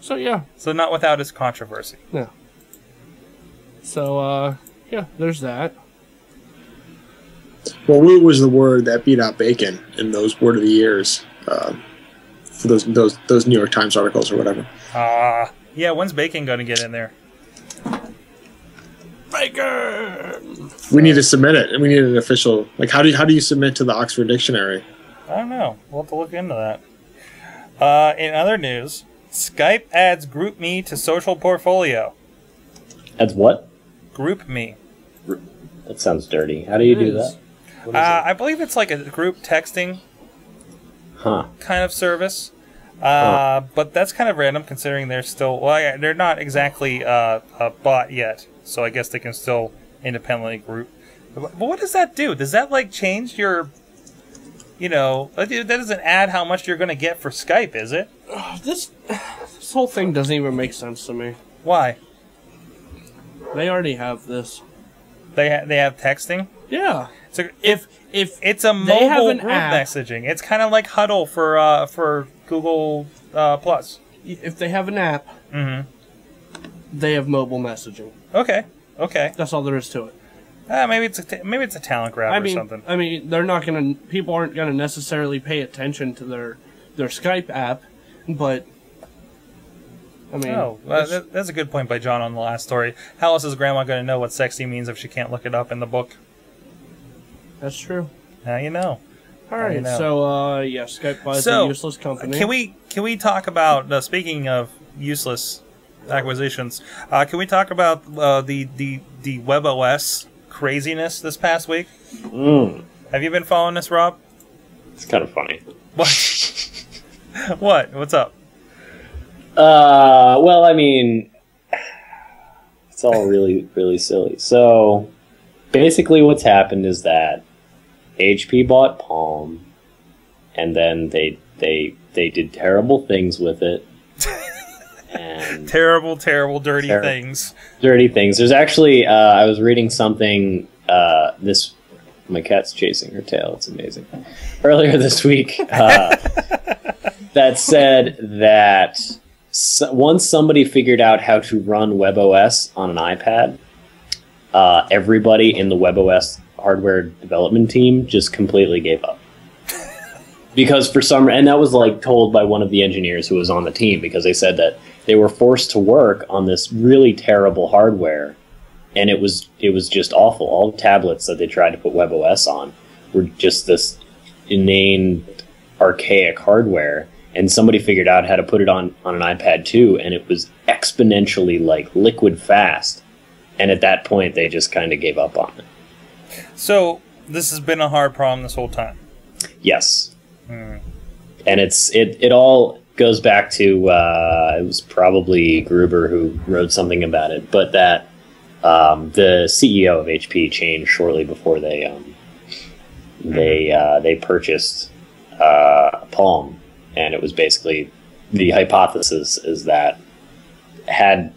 So yeah. So not without its controversy. No. So uh, yeah, there's that. Well, woot was the word that beat out bacon in those word of the years, uh, for those those those New York Times articles or whatever. Ah, uh, yeah. When's bacon going to get in there? Bacon. We need to submit it, and we need an official. Like, how do you, how do you submit to the Oxford Dictionary? I don't know. We'll have to look into that. Uh, in other news, Skype adds GroupMe to social portfolio. Adds what? GroupMe. That sounds dirty. How do you do that? Uh, I believe it's like a group texting huh. kind of service. Uh, oh. But that's kind of random, considering they're still... Well, they're not exactly uh, uh, bought yet, so I guess they can still independently group. But what does that do? Does that, like, change your... You know, that doesn't add how much you're going to get for Skype, is it? Oh, this, this whole thing doesn't even make sense to me. Why? They already have this. They ha they have texting. Yeah. So if if it's a mobile group messaging, it's kind of like Huddle for uh, for Google uh, Plus. If they have an app, mm-hmm. they have mobile messaging. Okay. Okay. That's all there is to it. Uh, maybe it's a t maybe it's a talent grab I or mean, something. I mean, they're not gonna people aren't gonna necessarily pay attention to their their Skype app, but. I mean, oh, uh, that's a good point by John on the last story. How else is Grandma going to know what sexy means if she can't look it up in the book? That's true. Now you know. All right. You know. So, uh, yeah, Skype buys so, a useless company. Can we can we talk about uh, speaking of useless acquisitions? Uh, can we talk about uh, the the the WebOS craziness this past week? Mm. Have you been following this, Rob? It's kind of funny. What? What? What's up? Uh, well, I mean, it's all really, really silly. So, basically what's happened is that H P bought Palm, and then they, they, they did terrible things with it. And terrible, terrible, dirty ter things. Dirty things. There's actually, uh, I was reading something, uh, this, my cat's chasing her tail, it's amazing. Earlier this week, uh, that said that... So once somebody figured out how to run WebOS on an iPad, uh, everybody in the WebOS hardware development team just completely gave up. Because for some, and that was like told by one of the engineers who was on the team, because they said that they were forced to work on this really terrible hardware, and it was it was just awful. All the tablets that they tried to put WebOS on were just this inane, archaic hardware. And somebody figured out how to put it on, on an iPad too, and it was exponentially like liquid fast. And at that point, they just kind of gave up on it. So this has been a hard problem this whole time. Yes, mm. and it's it it all goes back to uh, it was probably Gruber who wrote something about it, but that um, the C E O of H P changed shortly before they um, they uh, they purchased uh, Palm. And it was basically the hypothesis is that had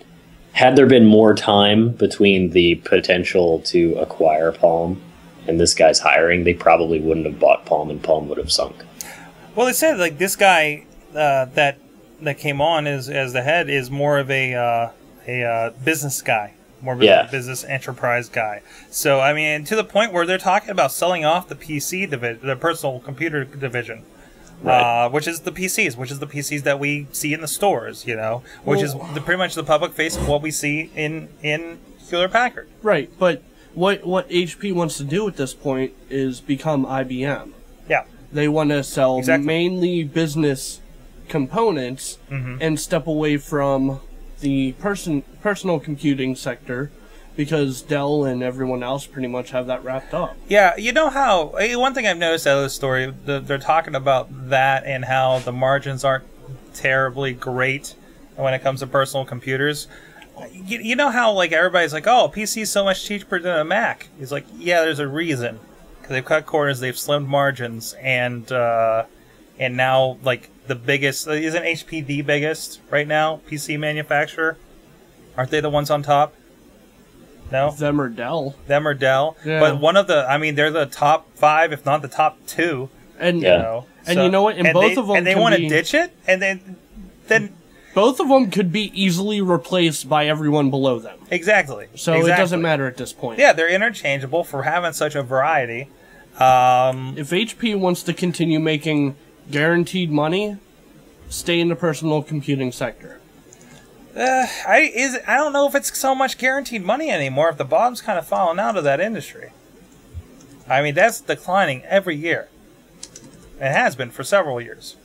had there been more time between the potential to acquire Palm and this guy's hiring, they probably wouldn't have bought Palm, and Palm would have sunk. Well, they said like this guy uh, that that came on as as the head is more of a uh, a uh, business guy, more of a yeah. business enterprise guy. So I mean, to the point where they're talking about selling off the P C division, the personal computer division. Right. Uh, which is the P Cs, which is the P Cs that we see in the stores, you know, which well, is the, pretty much the public face of what we see in in Hewlett Packard. Right, but what what H P wants to do at this point is become I B M. Yeah, they want to sell exactly. mainly business components mm-hmm. and step away from the person personal computing sector. Because Dell and everyone else pretty much have that wrapped up. Yeah, you know how... One thing I've noticed out of this story, the, they're talking about that and how the margins aren't terribly great when it comes to personal computers. You, you know how like everybody's like, oh, a P C is so much cheaper than a Mac. It's like, yeah, there's a reason. Because they've cut corners, they've slimmed margins, and uh, and now like the biggest... Isn't H P the biggest right now, P C manufacturer? Aren't they the ones on top? No, them or Dell. Them or Dell. Yeah. But one of the, I mean, they're the top five, if not the top two. And yeah. you know, so, and you know what? And, and both they, of them, and they want to ditch it, and then then both of them could be easily replaced by everyone below them. Exactly. So exactly. it doesn't matter at this point. Yeah, they're interchangeable for having such a variety. Um, if H P wants to continue making guaranteed money, stay in the personal computing sector. Uh, I is I don't know if it's so much guaranteed money anymore. If the bottom's kind of falling out of that industry, I mean that's declining every year. It has been for several years.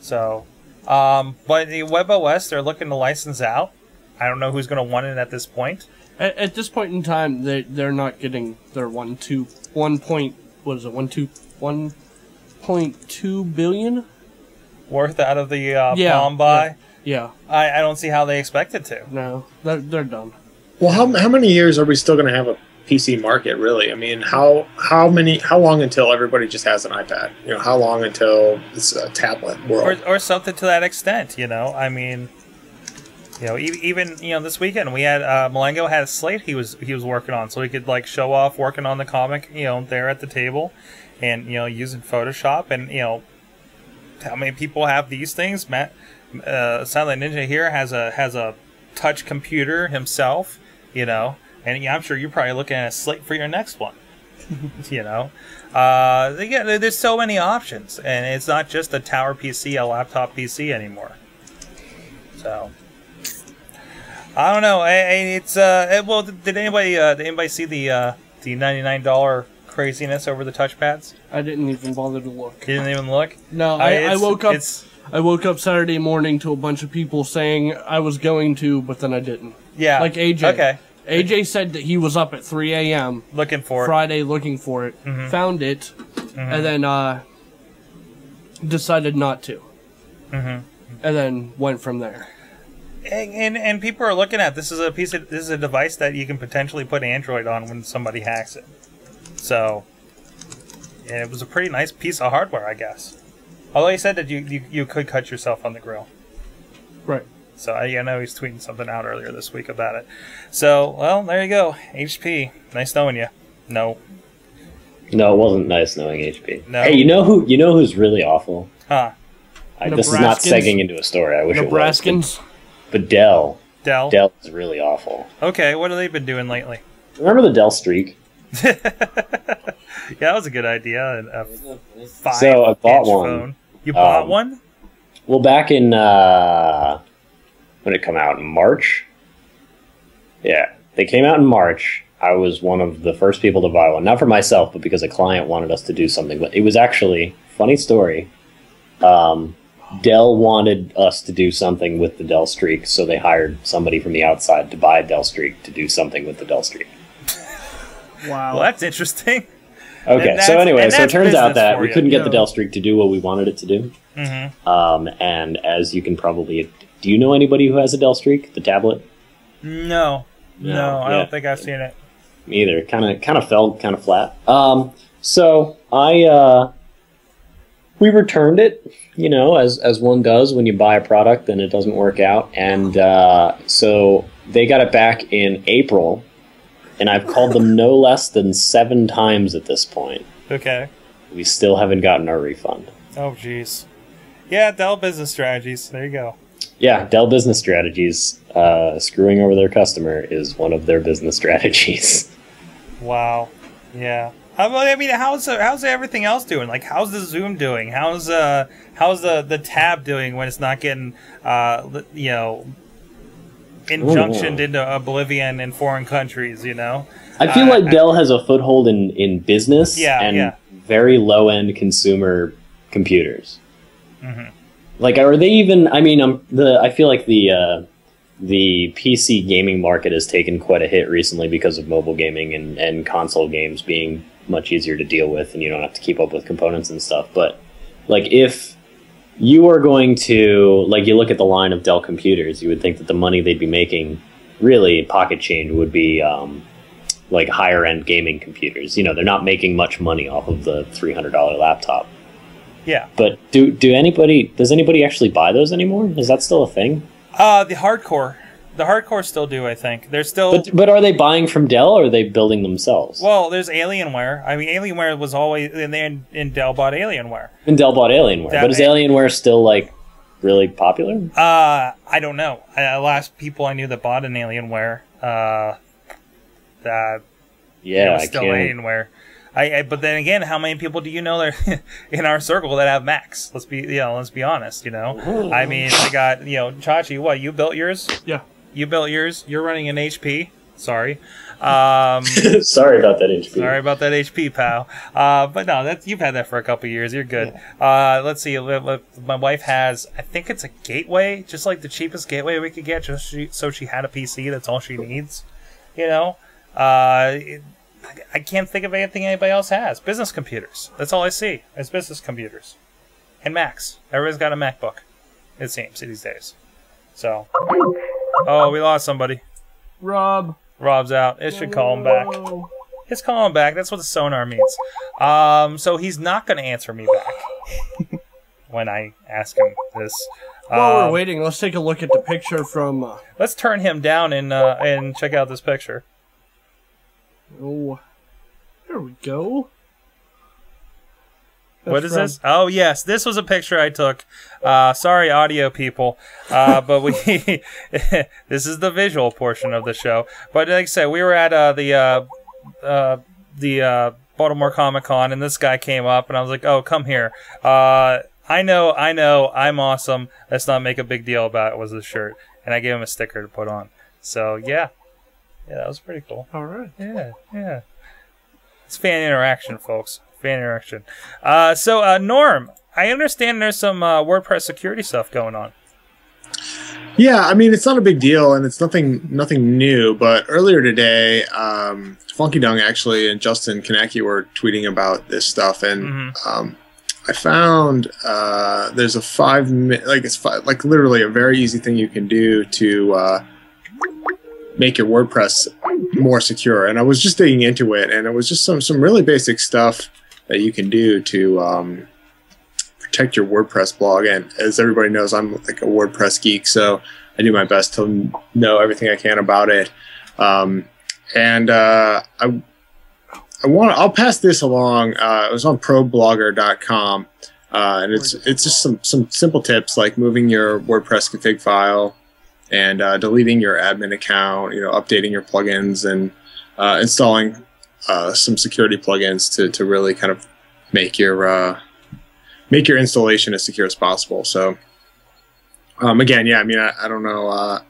So, um, but the WebOS they're looking to license out. I don't know who's going to want it at this point. At, at this point in time, they they're not getting their one two one point what is it one two one point two billion worth out of the uh, yeah, bomb buy. Yeah, yeah. I, I don't see how they expect it to. No, they're, they're done. Well, how, how many years are we still going to have a P C market, really? I mean, how how many how long until everybody just has an iPad? You know, how long until it's a tablet world? Or, or something to that extent, you know? I mean, you know, even, you know, this weekend we had, uh, Malengo had a slate he was he was working on, so he could, like, show off working on the comic, you know, there at the table and, you know, using Photoshop and, you know, how many people have these things? Matt, uh, Silent Ninja here has a, has a touch computer himself, you know, and I'm sure you're probably looking at a slate for your next one, you know. Uh, yeah, there's so many options, and it's not just a tower P C, a laptop P C anymore. So, I don't know. It's uh, well, did anybody uh, did anybody see the uh, the ninety-nine dollar craziness over the touchpads? I didn't even bother to look. You didn't even look? No, I, I, I woke up. It's, I woke up Saturday morning to a bunch of people saying I was going to, but then I didn't. Yeah, like A J. Okay. A J said that he was up at three A M looking for Friday, it. looking for it, mm-hmm. found it, mm-hmm. and then uh, decided not to, mm-hmm. and then went from there. And, and and people are looking at this is a piece of this is a device that you can potentially put Android on when somebody hacks it. So, and it was a pretty nice piece of hardware, I guess. Although he said that you, you, you could cut yourself on the grill. Right. So I, I know he's tweeting something out earlier this week about it. So, well, there you go. H P, nice knowing you. No. No, it wasn't nice knowing H P. No. Hey, you know who? You know who's really awful? Huh. I, this is not segging into a story. I wish it was. Nebraskans? But Dell. Dell? Dell is really awful. Okay, what have they been doing lately? Remember the Dell Streak? Yeah, that was a good idea. A five so I bought one. Phone. You bought um, one? Well, back in... Uh, when it come out in March? Yeah, they came out in March. I was one of the first people to buy one. Not for myself, but because a client wanted us to do something. But it was actually, funny story, um, Dell wanted us to do something with the Dell Streak, so they hired somebody from the outside to buy Dell Streak to do something with the Dell Streak. Wow. Well, that's interesting. Okay, so anyway, so it turns out that we couldn't get the Dell Streak to do what we wanted it to do. Mm-hmm. Um, and as you can probably... Do you know anybody who has a Dell Streak, the tablet? No, no, no I yeah. don't think I've seen it. Me either. Kind of, kind of fell, kind of flat. Um, so I, uh, we returned it, you know, as as one does when you buy a product and it doesn't work out. And uh, so they got it back in April, and I've called them no less than seven times at this point. Okay. We still haven't gotten our refund. Oh, jeez. Yeah, Dell business strategies. There you go. Yeah, Dell business strategies, uh, screwing over their customer is one of their business strategies. Wow. Yeah. I mean, how's how's everything else doing? Like, how's the Zoom doing? How's uh how's the the tab doing when it's not getting uh you know injunctioned Ooh. into oblivion in foreign countries? You know. I feel uh, like Dell has a foothold in in business yeah, and yeah. very low end consumer computers. Mm-hmm. Like, are they even? I mean, um, the I feel like the uh, the P C gaming market has taken quite a hit recently because of mobile gaming and and console games being much easier to deal with, and you don't have to keep up with components and stuff. But like, if you are going to like, you look at the line of Dell computers, you would think that the money they'd be making, really pocket change, would be um, like higher end gaming computers. You know, they're not making much money off of the three hundred dollar laptop. Yeah, but do do anybody does anybody actually buy those anymore? Is that still a thing? Uh, the hardcore, the hardcore still do. I think they're still. But, but are they buying from Dell or are they building themselves? Well, there's Alienware. I mean, Alienware was always and then and Dell bought Alienware. And Dell bought Alienware. That, but is Alienware still like really popular? Uh, I don't know. I, last people I knew that bought an Alienware, uh, that yeah, it was still I can't. Alienware. I, I, but then again, how many people do you know that in our circle that have Macs? Let's be, you know, let's be honest. You know, Ooh. I mean, I got, you know, Chachi. What you built yours? Yeah, you built yours. You're running an H P. Sorry, um, sorry about that H P. Sorry about that H P, pal. Uh, but no, that you've had that for a couple of years. You're good. Yeah. Uh, let's see. My wife has. I think it's a Gateway, just like the cheapest Gateway we could get, just so she had a P C. That's all she needs. You know. Uh, it, I can't think of anything anybody else has. Business computers. That's all I see. It's business computers. and Macs. Everybody's got a MacBook, it seems, these days. So, oh, we lost somebody. Rob. Rob's out. It should call him back. It's calling back. That's what the sonar means. Um, so he's not going to answer me back when I ask him this. While um, we're waiting, let's take a look at the picture from... Uh, let's turn him down and uh, and check out this picture. Oh, there we go. That's what is from... this? Oh, yes. This was a picture I took. Uh, sorry, audio people. Uh, but we... this is the visual portion of the show. But like I said, we were at uh, the... Uh, Uh, the uh, Baltimore Comic-Con, and this guy came up, and I was like, "Oh, come here! Uh, I know, I know, I'm awesome. Let's not make a big deal about it." Was the shirt, and I gave him a sticker to put on. So yeah, yeah, that was pretty cool. All right, yeah, yeah. It's fan interaction, folks. Fan interaction. Uh, so uh, Norm, I understand there's some uh, WordPress security stuff going on. Yeah, I mean, it's not a big deal, and it's nothing nothing new, but earlier today, um, Funky Dung, actually, and Justin Kanacki were tweeting about this stuff, and mm-hmm. um, I found uh, there's a five minute, like, it's five, like literally a very easy thing you can do to uh, make your WordPress more secure, and I was just digging into it, and it was just some, some really basic stuff that you can do to... Um, protect your WordPress blog, and as everybody knows, I'm like a WordPress geek, so I do my best to know everything I can about it. Um, and uh, I, I want I'll pass this along. Uh, it was on pro blogger dot com, uh, and it's it's just some some simple tips like moving your WordPress config file, and uh, deleting your admin account, you know, updating your plugins, and uh, installing uh, some security plugins to to really kind of make your uh, make your installation as secure as possible. So, um, again, yeah, I mean, I, I don't know uh,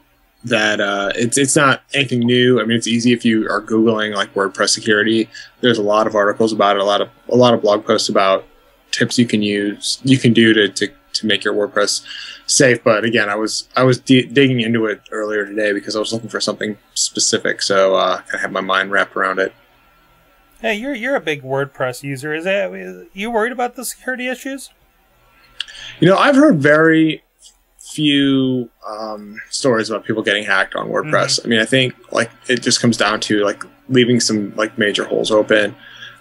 that uh, it's it's not anything new. I mean, it's easy if you are Googling like WordPress security. There's a lot of articles about it, a lot of a lot of blog posts about tips you can use, you can do to to, to make your WordPress safe. But again, I was I was d digging into it earlier today because I was looking for something specific, so uh, I had my mind wrapped around it. Hey, you're you're a big WordPress user. Is that is, you worried about the security issues? You know, I've heard very few um, stories about people getting hacked on WordPress. Mm-hmm. I mean, I think like it just comes down to like leaving some like major holes open.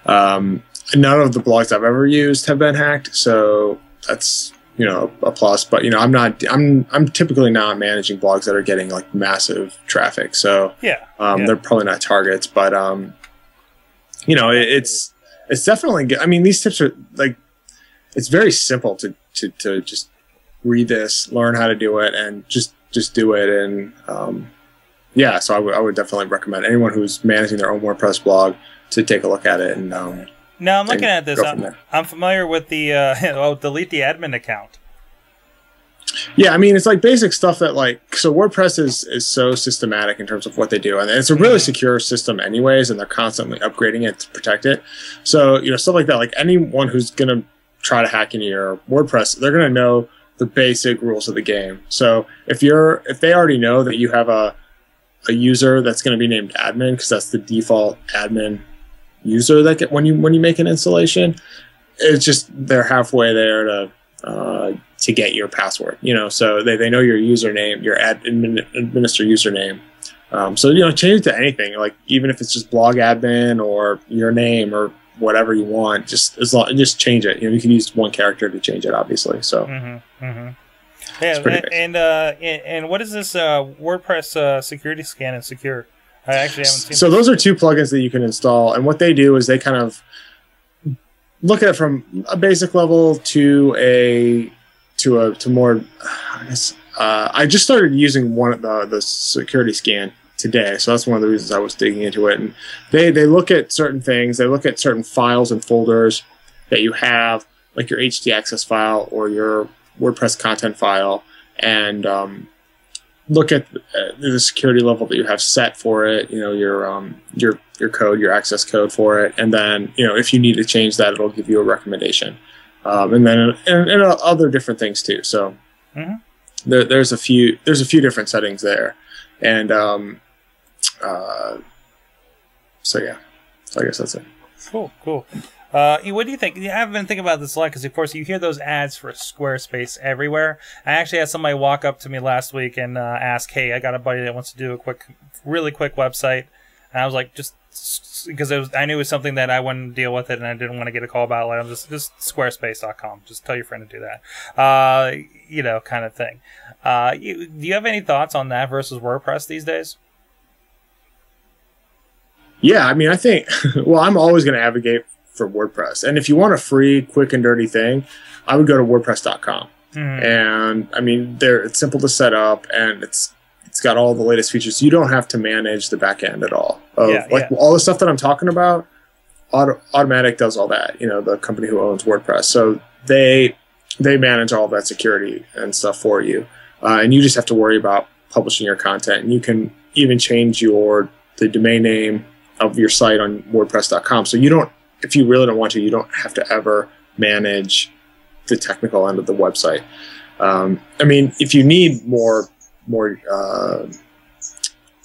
Um, none of the blogs I've ever used have been hacked, so that's you know a plus. But you know, I'm not I'm I'm typically not managing blogs that are getting like massive traffic, so yeah, um, yeah. they're probably not targets, but. Um, You know, it's it's definitely good. I mean, these tips are like it's very simple to to to just read this, learn how to do it, and just just do it. And um, yeah, so I would I would definitely recommend anyone who's managing their own WordPress blog to take a look at it. And um, now I'm looking at this. I'm, I'm familiar with the uh, oh, delete the admin account. Yeah, I mean, it's like basic stuff that like, so WordPress is, is so systematic in terms of what they do. And it's a really secure system anyways, and they're constantly upgrading it to protect it. So, you know, stuff like that, like anyone who's going to try to hack into your WordPress, they're going to know the basic rules of the game. So if you're, if they already know that you have a, a user that's going to be named admin, because that's the default admin user that get, when you, when you make an installation, it's just, they're halfway there to, uh, to get your password, you know, so they, they know your username, your admin administer username. Um, so, you know, change it to anything, like even if it's just blog admin or your name or whatever you want, just as long, just change it. You know, you can use one character to change it, obviously. So, mm-hmm, mm-hmm. Yeah, and, and, uh, and, and what is this uh, WordPress uh, security scan and secure? I actually haven't seen So those are two plugins that you can install. And what they do is they kind of look at it from a basic level to a to a to more. I guess uh, I just started using one of the the security scan today, so that's one of the reasons I was digging into it. And they they look at certain things. They look at certain files and folders that you have, like your H T access file or your WordPress content file, and um, look at the security level that you have set for it. You know your um, your your code, your access code for it, and then you know if you need to change that, it'll give you a recommendation, um, and then and, and other different things too. So mm-hmm. there, there's a few there's a few different settings there, and um, uh, so yeah, so I guess that's it. Cool, cool. Uh, what do you think? I've been thinking about this a lot because, of course, you hear those ads for Squarespace everywhere. I actually had somebody walk up to me last week and uh, ask, "Hey, I got a buddy that wants to do a quick, really quick website," and I was like, "Just because it was, I knew it was something that I wouldn't deal with it, and I didn't want to get a call about it. I'm just just Squarespace dot com. Just tell your friend to do that, uh, you know, kind of thing." Uh, you, do you have any thoughts on that versus WordPress these days? Yeah, I mean, I think. Well, I'm always going to advocate for WordPress. And if you want a free, quick and dirty thing, I would go to WordPress dot com. Mm. And I mean, there it's simple to set up and it's it's got all the latest features. So you don't have to manage the back end at all. Of, yeah, like yeah. all the stuff that I'm talking about, Auto Automatic does all that, you know, the company who owns WordPress. So they they manage all that security and stuff for you. Uh, and you just have to worry about publishing your content. And you can even change your the domain name of your site on WordPress dot com. So you don't If you really don't want to, you don't have to ever manage the technical end of the website. Um, I mean, if you need more, more, uh,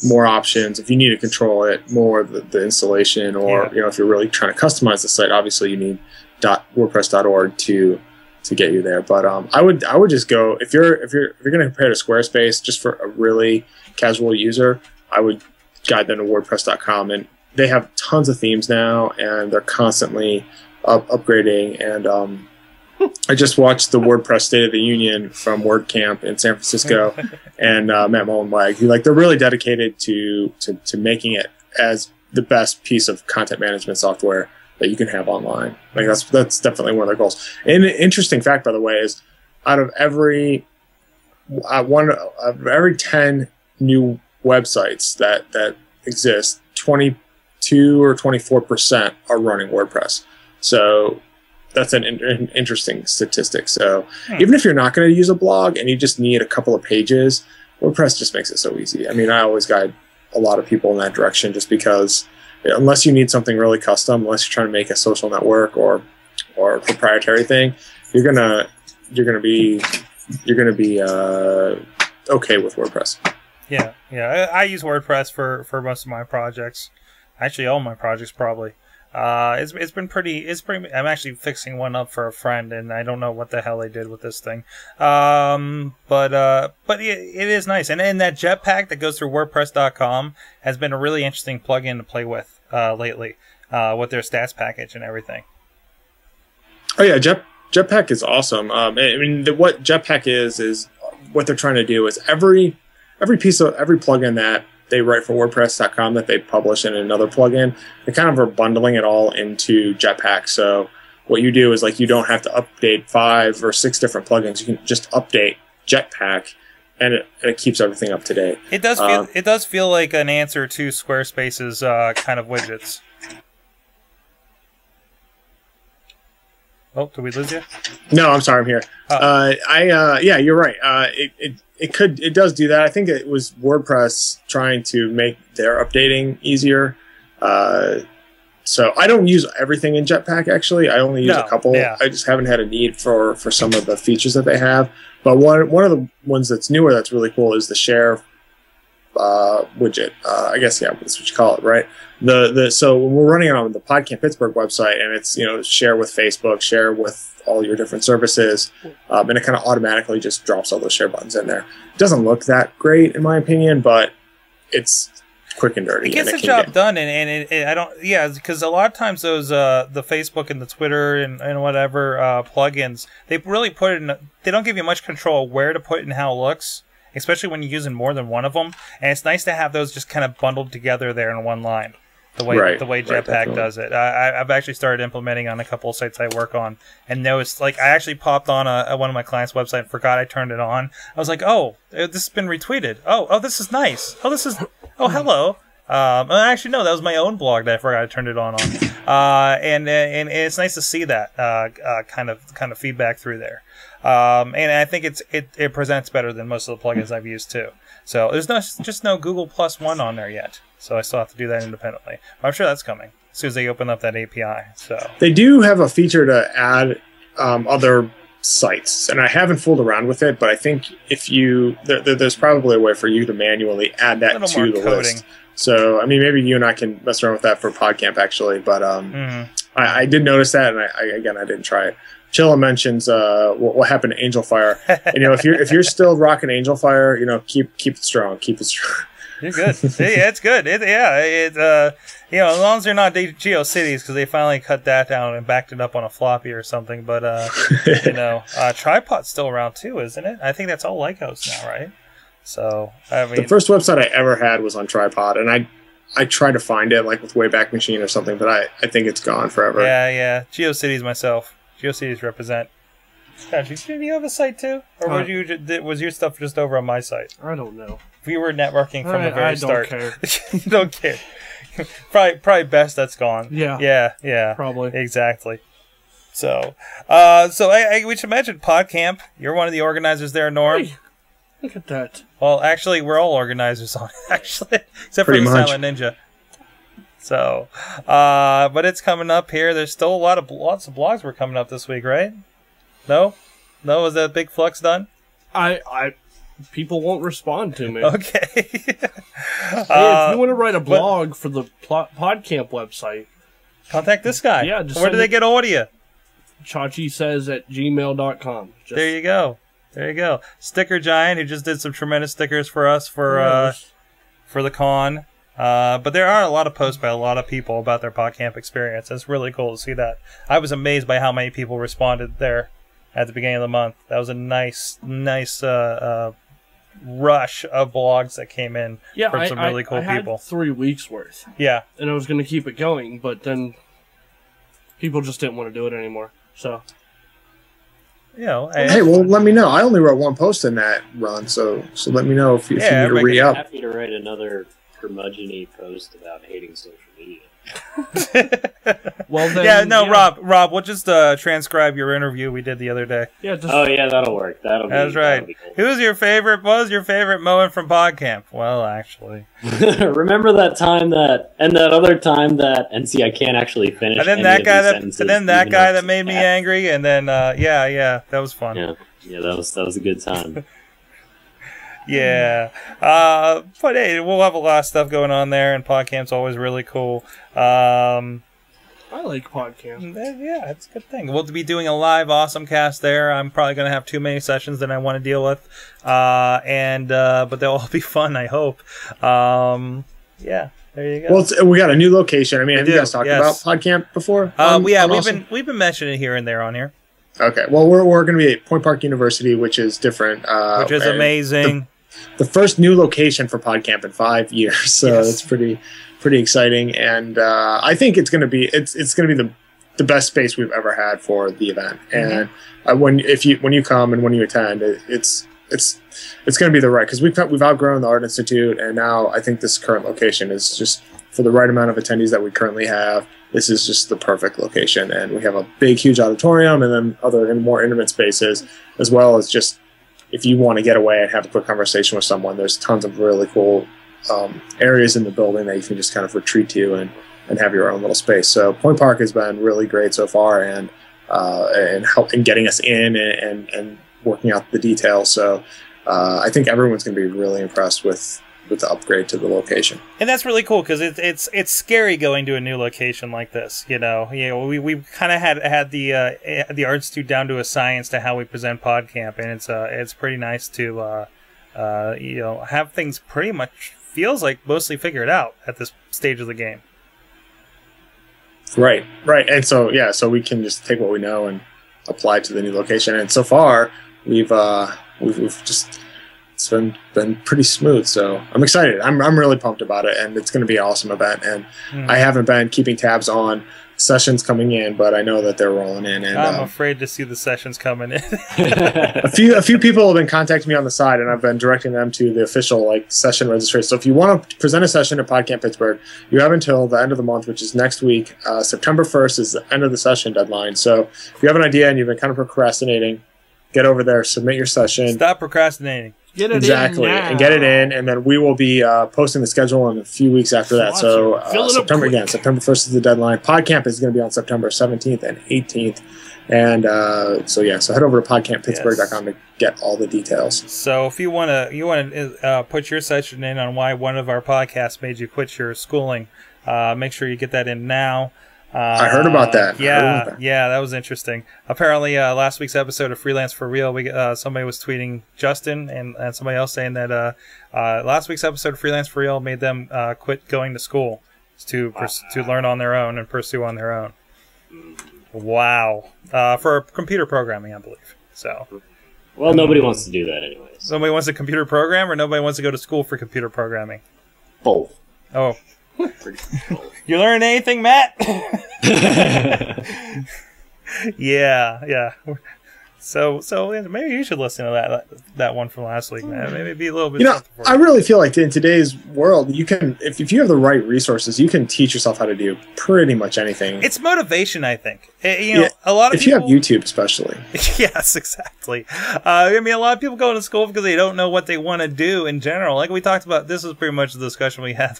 more options, if you need to control it more, the, the installation, or yeah. you know, if you're really trying to customize the site, obviously you need .wordpress dot org to to get you there. But um, I would I would just go if you're if you're if you're going to compare to Squarespace just for a really casual user, I would guide them to WordPress dot com. And they have tons of themes now, and they're constantly up upgrading. And um, I just watched the WordPress State of the Union from WordCamp in San Francisco, and uh, Matt Mullenweg. He, like, they're really dedicated to, to to making it as the best piece of content management software that you can have online. Like that's that's definitely one of their goals. And an interesting fact, by the way, is out of every I one out of every ten new websites that that exist, twenty Two or twenty-four percent are running WordPress, so that's an, in an interesting statistic. So hmm. even if you're not going to use a blog and you just need a couple of pages, WordPress just makes it so easy. I mean, I always guide a lot of people in that direction, just because unless you need something really custom, unless you're trying to make a social network or or a proprietary thing, you're gonna you're gonna be you're gonna be uh, okay with WordPress. Yeah, yeah, I, I use WordPress for for most of my projects. Actually, all my projects probably. Uh, it's it's been pretty. It's pretty. I'm actually fixing one up for a friend, and I don't know what the hell they did with this thing. Um, but uh, but it, it is nice, and and that jetpack that goes through WordPress dot com has been a really interesting plugin to play with uh, lately, uh, with their stats package and everything. Oh yeah, Jet Jetpack is awesome. Um, I mean, the, what Jetpack is is what they're trying to do is every every piece of every plugin that they write for WordPress dot com that they publish in another plugin, they kind of are bundling it all into Jetpack. So what you do is, like, you don't have to update five or six different plugins. You can just update Jetpack, and it, and it keeps everything up to date. It does feel, um, it does feel like an answer to Squarespace's uh, kind of widgets. Oh, did we lose you? No, I'm sorry, I'm here. Oh. Uh, I uh, yeah, you're right. Uh, it, it it could it does do that. I think it was WordPress trying to make their updating easier. Uh, so I don't use everything in Jetpack. Actually, I only use no, a couple. Yeah. I just haven't had a need for for some of the features that they have. But one one of the ones that's newer that's really cool is the share uh, widget. Uh, I guess yeah, that's what you call it, right? The the so when we're running on the PodCamp Pittsburgh website, and it's, you know, share with Facebook, share with all your different services, um, and it kind of automatically just drops all those share buttons in there. It doesn't look that great in my opinion, but it's quick and dirty. It gets the job done, and, and it, it, I don't yeah because a lot of times those uh, the Facebook and the Twitter and, and whatever uh, plugins, they really put in they don't give you much control where to put it and how it looks. Especially when you're using more than one of them, and it's nice to have those just kind of bundled together there in one line. The way right, the way Jetpack right, does it, I, I've actually started implementing on a couple of sites I work on, and noticed, like, I actually popped on a, a one of my clients' website and forgot I turned it on. I was like, oh, this has been retweeted. Oh, oh, this is nice. Oh, this is oh, hello. Um, actually, no, that was my own blog that I forgot I turned it on on. Uh, and, and and it's nice to see that uh, uh, kind of kind of feedback through there. Um, and I think it's it, it presents better than most of the plugins I've used too. So there's no just no Google Plus One on there yet. So I still have to do that independently. But I'm sure that's coming as soon as they open up that A P I. So they do have a feature to add um, other sites, and I haven't fooled around with it. But I think if you there, there, there's probably a way for you to manually add that to the coding list. So I mean, maybe you and I can mess around with that for PodCamp actually. But um, mm-hmm. I, I did notice that, and I, I, again, I didn't try it. Chilla mentions uh, what, what happened to Angel Fire. And, you know, if you're if you're still rocking Angel Fire, you know, keep keep it strong, keep it strong. You're good. See, it's good. It, yeah, it, uh, you know, as long as they're not GeoCities, because they finally cut that down and backed it up on a floppy or something. But uh, you know, uh, Tripod's still around too, isn't it? I think that's all Lycos now, right? So I mean, the first website I ever had was on Tripod, and I. I tried to find it, like, with Wayback Machine or something, but I, I think it's gone forever. Yeah, yeah. GeoCities myself. GeoCities represent. Gosh, did you have a site, too? Or uh, was, you, did, was your stuff just over on my site? I don't know. We were networking from I, the very I start. I don't care. Don't care. probably, probably best that's gone. Yeah. Yeah, yeah. Probably. Exactly. So, uh, so I, I, we should mention PodCamp. You're one of the organizers there, Norm. Hey. Look at that. Well, actually, we're all organizers on it, actually. Except Pretty for the much. Silent Ninja. So, uh, but it's coming up here. There's still a lot of lots of blogs were coming up this week, right? No? No? Is that big flux done? I, I, people won't respond to me. Okay. Hey, uh, if you want to write a blog but, for the PodCamp website, contact this guy. Yeah. Just Where do they get audio? Chachi says at gmail dot com. Just there you go. There you go. Sticker Giant, who just did some tremendous stickers for us for uh, for the con. Uh, but there are a lot of posts by a lot of people about their PodCamp experience. It's really cool to see that. I was amazed by how many people responded there at the beginning of the month. That was a nice, nice uh, uh, rush of blogs that came in yeah, from some I, really cool I, I people. Had three weeks worth. Yeah. And I was going to keep it going, but then people just didn't want to do it anymore. So... You know, I, hey, well, let me know. I only wrote one post in that run, so so let me know if you, yeah, if you need to re up. I'm happy to write another curmudgeon-y post about hating social media. well, then, yeah, no, yeah. Rob, Rob, we'll just uh, transcribe your interview we did the other day. Yeah, just, oh yeah, that'll work. That'll be. That's right. That'll be cool. Who's your favorite? What was your favorite moment from PodCamp? Well, actually, remember that time that and that other time that and see, I can't actually finish. And then that guy that and then that guy that made me angry, and then uh, yeah, yeah, that was fun. Yeah, yeah, that was that was a good time. Yeah, uh, but hey, we'll have a lot of stuff going on there, and PodCamp's always really cool. Um, I like PodCamp. Yeah, it's a good thing. We'll be doing a live Awesome Cast there. I'm probably going to have too many sessions that I want to deal with, uh, and uh, but they'll all be fun, I hope. Um, yeah. There you go. Well, it's, we got a new location. I mean, we have do. you guys talked yes. about PodCamp before? Uh, on, yeah, on we've awesome? been we've been mentioning it here and there on here. Okay. Well, we're we're going to be at Point Park University, which is different, uh, which is amazing. The first new location for PodCamp in five years, so yes. it's pretty, pretty exciting, and uh, I think it's going to be it's it's going to be the the best space we've ever had for the event. And mm-hmm. uh, when if you when you come and when you attend, it, it's it's it's going to be the right because we've we've outgrown the Art Institute, and now I think this current location is just for the right amount of attendees that we currently have. This is just the perfect location, and we have a big, huge auditorium, and then other and more intimate spaces, as well as just. If you want to get away and have a quick conversation with someone, there's tons of really cool um, areas in the building that you can just kind of retreat to and, and have your own little space. So Point Park has been really great so far, and uh, and helping getting us in and, and, and working out the details. So uh, I think everyone's going to be really impressed with. with the upgrade to the location. And that's really cool because it, it's it's scary going to a new location like this, you know. You know, we we kind of had had the uh, the Art Institute down to a science to how we present PodCamp, and it's uh it's pretty nice to uh uh you know have things pretty much feels like mostly figured out at this stage of the game. Right, right, and so yeah, so we can just take what we know and apply to the new location, and so far we've uh we've, we've just. It's been, been pretty smooth, so I'm excited. I'm, I'm really pumped about it, and it's going to be an awesome event. And mm. I haven't been keeping tabs on sessions coming in, but I know that they're rolling in. And I'm um, afraid to see the sessions coming in. a few a few people have been contacting me on the side, and I've been directing them to the official like session registration. So if you want to present a session at PodCamp Pittsburgh, you have until the end of the month, which is next week. Uh, September first is the end of the session deadline. So if you have an idea and you've been kind of procrastinating, get over there, submit your session. Stop procrastinating. Get it exactly, in now. and get it in, and then we will be uh, posting the schedule in a few weeks after that. Watch so uh, September again, September first is the deadline. PodCamp is going to be on September seventeenth and eighteenth, and uh, so yeah, so head over to PodCamp Pittsburgh dot com yes. to get all the details. So if you want to, you want to uh, put your session in on why one of our podcasts made you quit your schooling, uh, make sure you get that in now. Uh, I heard about that. Yeah, about that. yeah, that was interesting. Apparently, uh, last week's episode of Freelance for Real, we uh, somebody was tweeting Justin and, and somebody else saying that uh, uh, last week's episode of Freelance for Real made them uh, quit going to school to pers- to learn on their own and pursue on their own. Wow, uh, for computer programming, I believe. So, well, nobody wants to do that anyway. Nobody wants to computer program, or nobody wants to go to school for computer programming. Both. Oh. You learn anything, Matt? yeah, yeah. So, so maybe you should listen to that that one from last week, Matt. Maybe it'd be a little bit. You know, I really feel like in today's world, you can, if if you have the right resources, you can teach yourself how to do pretty much anything. It's motivation, I think. It, you know, yeah, a lot of if people, you have YouTube, especially. Yes, exactly. Uh, I mean, a lot of people go to school because they don't know what they want to do in general. Like we talked about, this is pretty much the discussion we had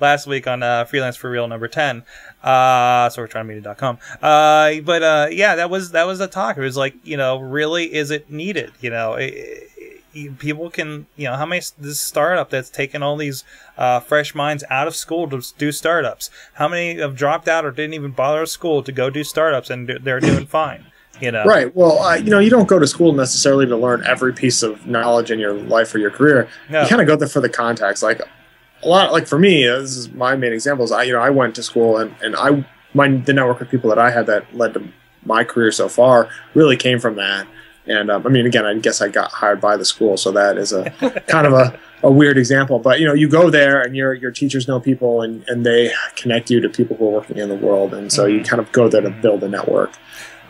last week on uh, Freelance for Real number ten. Uh, sorgatron media dot com. Uh, but, uh, yeah, that was, that was the talk. It was like, you know, really, is it needed? You know, it, it, people can, you know, how many, this startup that's taken all these, uh, fresh minds out of school to do startups. How many have dropped out or didn't even bother school to go do startups and do, they're doing fine, you know? Right. Well, uh, you know, you don't go to school necessarily to learn every piece of knowledge in your life or your career. No. You kind of go there for the contacts. Like, A lot like for me, this is my main example. Is I, you know, I went to school and and I my the network of people that I had that led to my career so far really came from that. And um, I mean, again, I guess I got hired by the school, so that is a kind of a, a weird example. But you know, you go there and your your teachers know people and and they connect you to people who are working in the world, and so you kind of go there to build a network.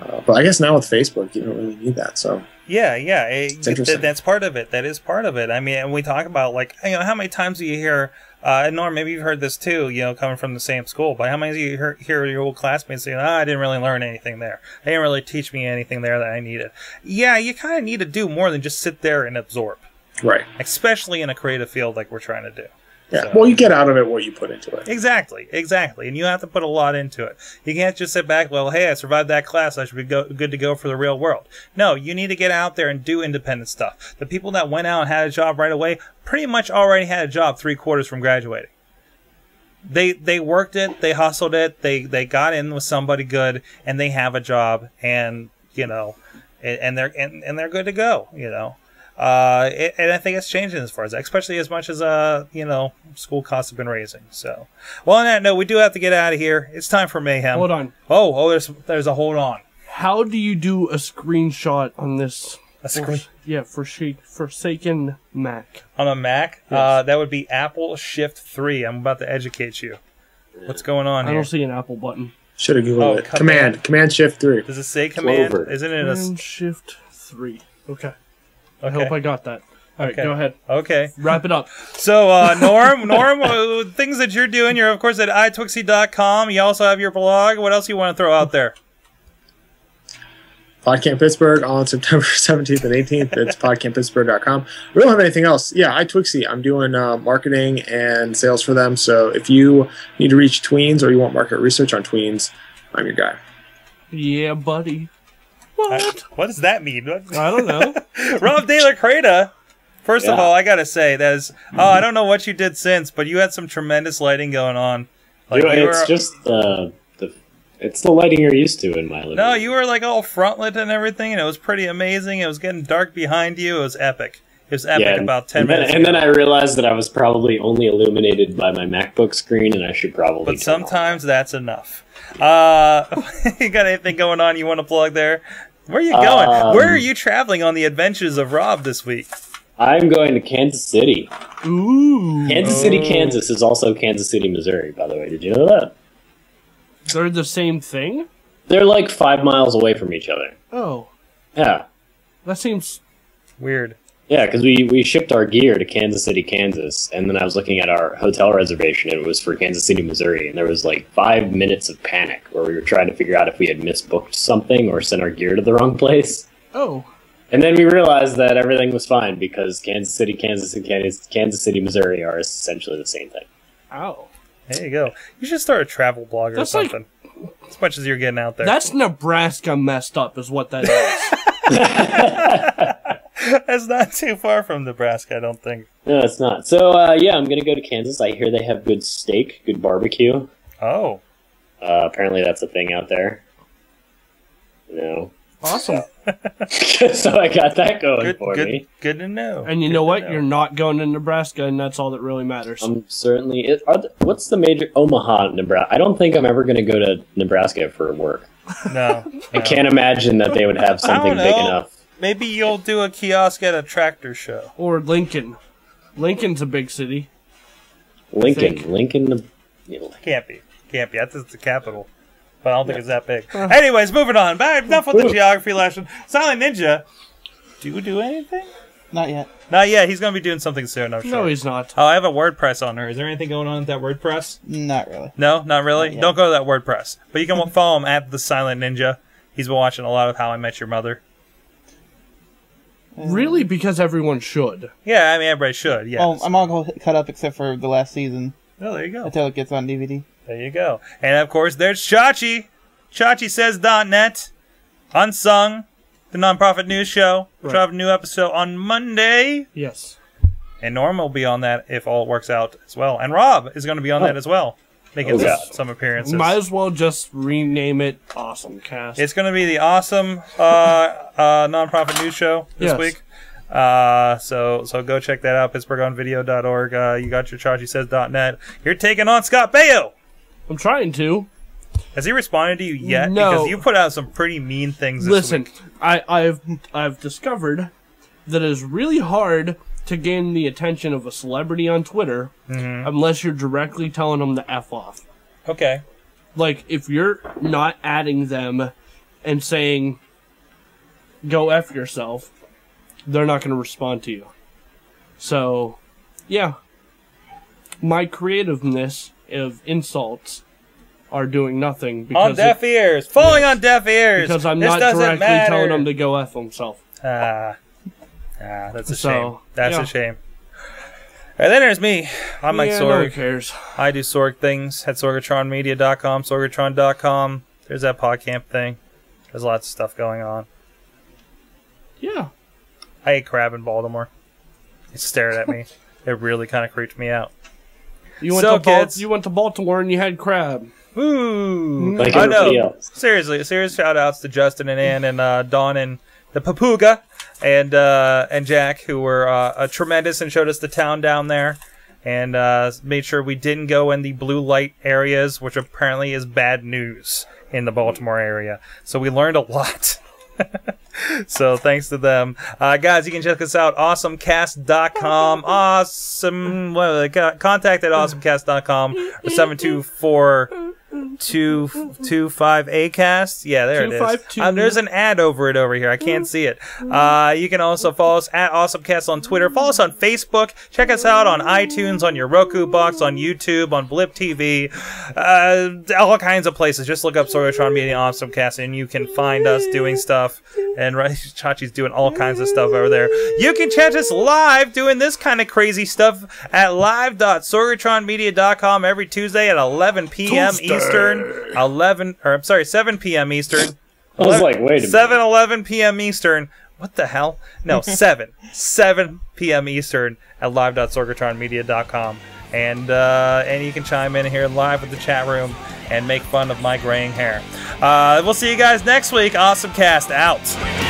Uh, but I guess now with Facebook, you don't really need that. So. Yeah, yeah, it, th- that's part of it. That is part of it. I mean, and we talk about like, you know, how many times do you hear, uh, and Norm, maybe you've heard this too, you know, coming from the same school, but how many do you hear, hear your old classmates saying, oh, I didn't really learn anything there. They didn't really teach me anything there that I needed. Yeah, you kind of need to do more than just sit there and absorb. Right. Especially in a creative field like we're trying to do. Yeah, so, well, you get out of it what you put into it. Exactly, exactly. And you have to put a lot into it. You can't just sit back, well, hey, I survived that class. I should be go- good to go for the real world. No, you need to get out there and do independent stuff. The people that went out and had a job right away pretty much already had a job three quarters from graduating. They they worked it. They hustled it. They, they got in with somebody good, and they have a job, and, you know, and, and they're and, and they're good to go, you know. Uh, it, and I think it's changing as far as that, especially as much as, uh, you know, school costs have been raising. So, well, on that note, we do have to get out of here. It's time for mayhem. Hold on. Oh, oh, there's, there's a hold on. How do you do a screenshot on this? A screen? For, yeah, for she, Forsaken Mac. On a Mac? Yes. Uh, that would be Apple Shift three. I'm about to educate you. What's going on I here? I don't see an Apple button. Should have Googled oh, it. Command. Down. Command Shift three. Does it say Command? Isn't it a... Command Shift three. Okay. I okay. hope I got that. All right, okay. Go ahead. Okay. Wrap it up. So, uh, Norm, Norm, uh, things that you're doing, you're, of course, at i twixie dot com. You also have your blog. What else do you want to throw out there? PodCamp Pittsburgh on September seventeenth and eighteenth. It's PodCamp Pittsburgh dot com. We don't have anything else. Yeah, iTwixie. I'm doing uh, marketing and sales for them. So if you need to reach tweens or you want market research on tweens, I'm your guy. Yeah, buddy. What? I, what does that mean? I don't know. Rob De La Cretaz. First yeah. of all, I gotta say that is. Oh, I don't know what you did since, but you had some tremendous lighting going on. Like, you know, you it's were, just uh, the it's the lighting you're used to in my living. No, you were like all frontlit and everything, and it was pretty amazing. It was getting dark behind you. It was epic. It was epic. Yeah, about ten and minutes. Then, and then I realized that I was probably only illuminated by my MacBook screen, and I should probably. But sometimes that's enough. Uh, you got anything going on you want to plug there? Where are you going? Um, Where are you traveling on the adventures of Rob this week? I'm going to Kansas City. Ooh. Kansas City, Kansas is also Kansas City, Missouri, by the way. Did you know that? They're the same thing? They're like five miles away from each other. Oh. Yeah. That seems weird. Yeah, because we, we shipped our gear to Kansas City, Kansas, and then I was looking at our hotel reservation, and it was for Kansas City, Missouri, and there was like five minutes of panic where we were trying to figure out if we had misbooked something or sent our gear to the wrong place. Oh. And then we realized that everything was fine because Kansas City, Kansas, and Kansas City, Missouri are essentially the same thing. Oh. There you go. You should start a travel blog or something. Like, as much as you're getting out there. That's Nebraska messed up is what that is. That's not too far from Nebraska, I don't think. No, it's not. So, uh, yeah, I'm going to go to Kansas. I hear they have good steak, good barbecue. Oh. Uh, apparently that's a thing out there. You know. Awesome. So, so I got that going good, for good, me. Good to know. And you good know what? Know. You're not going to Nebraska, and that's all that really matters. I'm certainly... It, are the, what's the major... Omaha, Nebraska. I don't think I'm ever going to go to Nebraska for work. No. I no. can't imagine that they would have something big enough. Maybe you'll do a kiosk at a tractor show. Or Lincoln. Lincoln's a big city. Lincoln. Lincoln... The, you know. Can't be. Can't be. That's the capital. But I don't think yeah. it's that big. Uh, Anyways, moving on. Back, enough with the geography lesson. Silent Ninja, do you do anything? Not yet. Not yet. He's going to be doing something soon, I'm sure. No, he's not. Oh, I have a WordPress on her. Is there anything going on at that WordPress? Not really. No? Not really? Not don't go to that WordPress. But you can follow him at the Silent Ninja. He's been watching a lot of How I Met Your Mother. Really? Because everyone should. Yeah, I mean, everybody should, yes. Well, I'm all cut up except for the last season. Oh, there you go. Until it gets on D V D. There you go. And, of course, there's Chachi. Chachi Says dot net. Unsung. The nonprofit news show. We'll have a new episode on Monday. Yes. And Norm will be on that if all works out as well. And Rob is going to be on oh. that as well. Making oh, yeah. some appearances. Might as well just rename it Awesome Cast. It's going to be the Awesome uh, uh, nonprofit news show this yes. week. Uh, so, so go check that out. Pittsburgh on video dot org. Uh, you got your Chachi Says dot net. You're taking on Scott Baio. I'm trying to. Has he responded to you yet? No. Because you put out some pretty mean things this Listen, week. I, I've, I've discovered that it is really hard to gain the attention of a celebrity on Twitter mm-hmm. unless you're directly telling them to F off. Okay. Like, if you're not adding them and saying, go F yourself, they're not going to respond to you. So, yeah. My creativeness of insults are doing nothing because on deaf it, ears, falling yes. on deaf ears. Because I'm this not directly matter. telling him to go F himself. Ah, ah that's a so, shame. That's yeah. a shame. And then there's me. I'm Mike yeah, Sorg. No cares. I do Sorg things at Sorgatron Media dot com, Sorgatron dot com. There's that PodCamp thing. There's lots of stuff going on. Yeah. I ate crab in Baltimore. They stared at me. It really kind of creeped me out. You went, so, to kids, you went to Baltimore and you had crab. Ooh. Like I know. Else. Seriously, serious shout outs to Justin and Ann and uh, Dawn and the Papuga and uh, and Jack, who were uh, uh, tremendous and showed us the town down there and uh, made sure we didn't go in the blue light areas, which apparently is bad news in the Baltimore area. So we learned a lot. So thanks to them. Uh, guys, you can check us out, awesome cast dot com. Awesome. Well, contact at awesome cast dot com or seven two four, two two five A cast. Yeah, there it is. Um, there's an ad over it over here. I can't see it. Uh, you can also follow us at AwesomeCast on Twitter. Follow us on Facebook. Check us out on iTunes, on your Roku box, on YouTube, on Blip T V, uh, all kinds of places. Just look up Sorgatron Media and AwesomeCast, and you can find us doing stuff. And Chachi's doing all kinds of stuff over there. You can catch us live doing this kind of crazy stuff at live dot sorgatron media dot com every Tuesday at eleven P M Eastern. Eastern, eleven, or I'm sorry, seven P M Eastern. I was like, wait a minute. seven, eleven P M Eastern. What the hell? No, seven, seven P M Eastern at live dot sorgatron media dot com. And, uh, and you can chime in here live with the chat room and make fun of my graying hair. Uh, we'll see you guys next week. Awesome Cast out.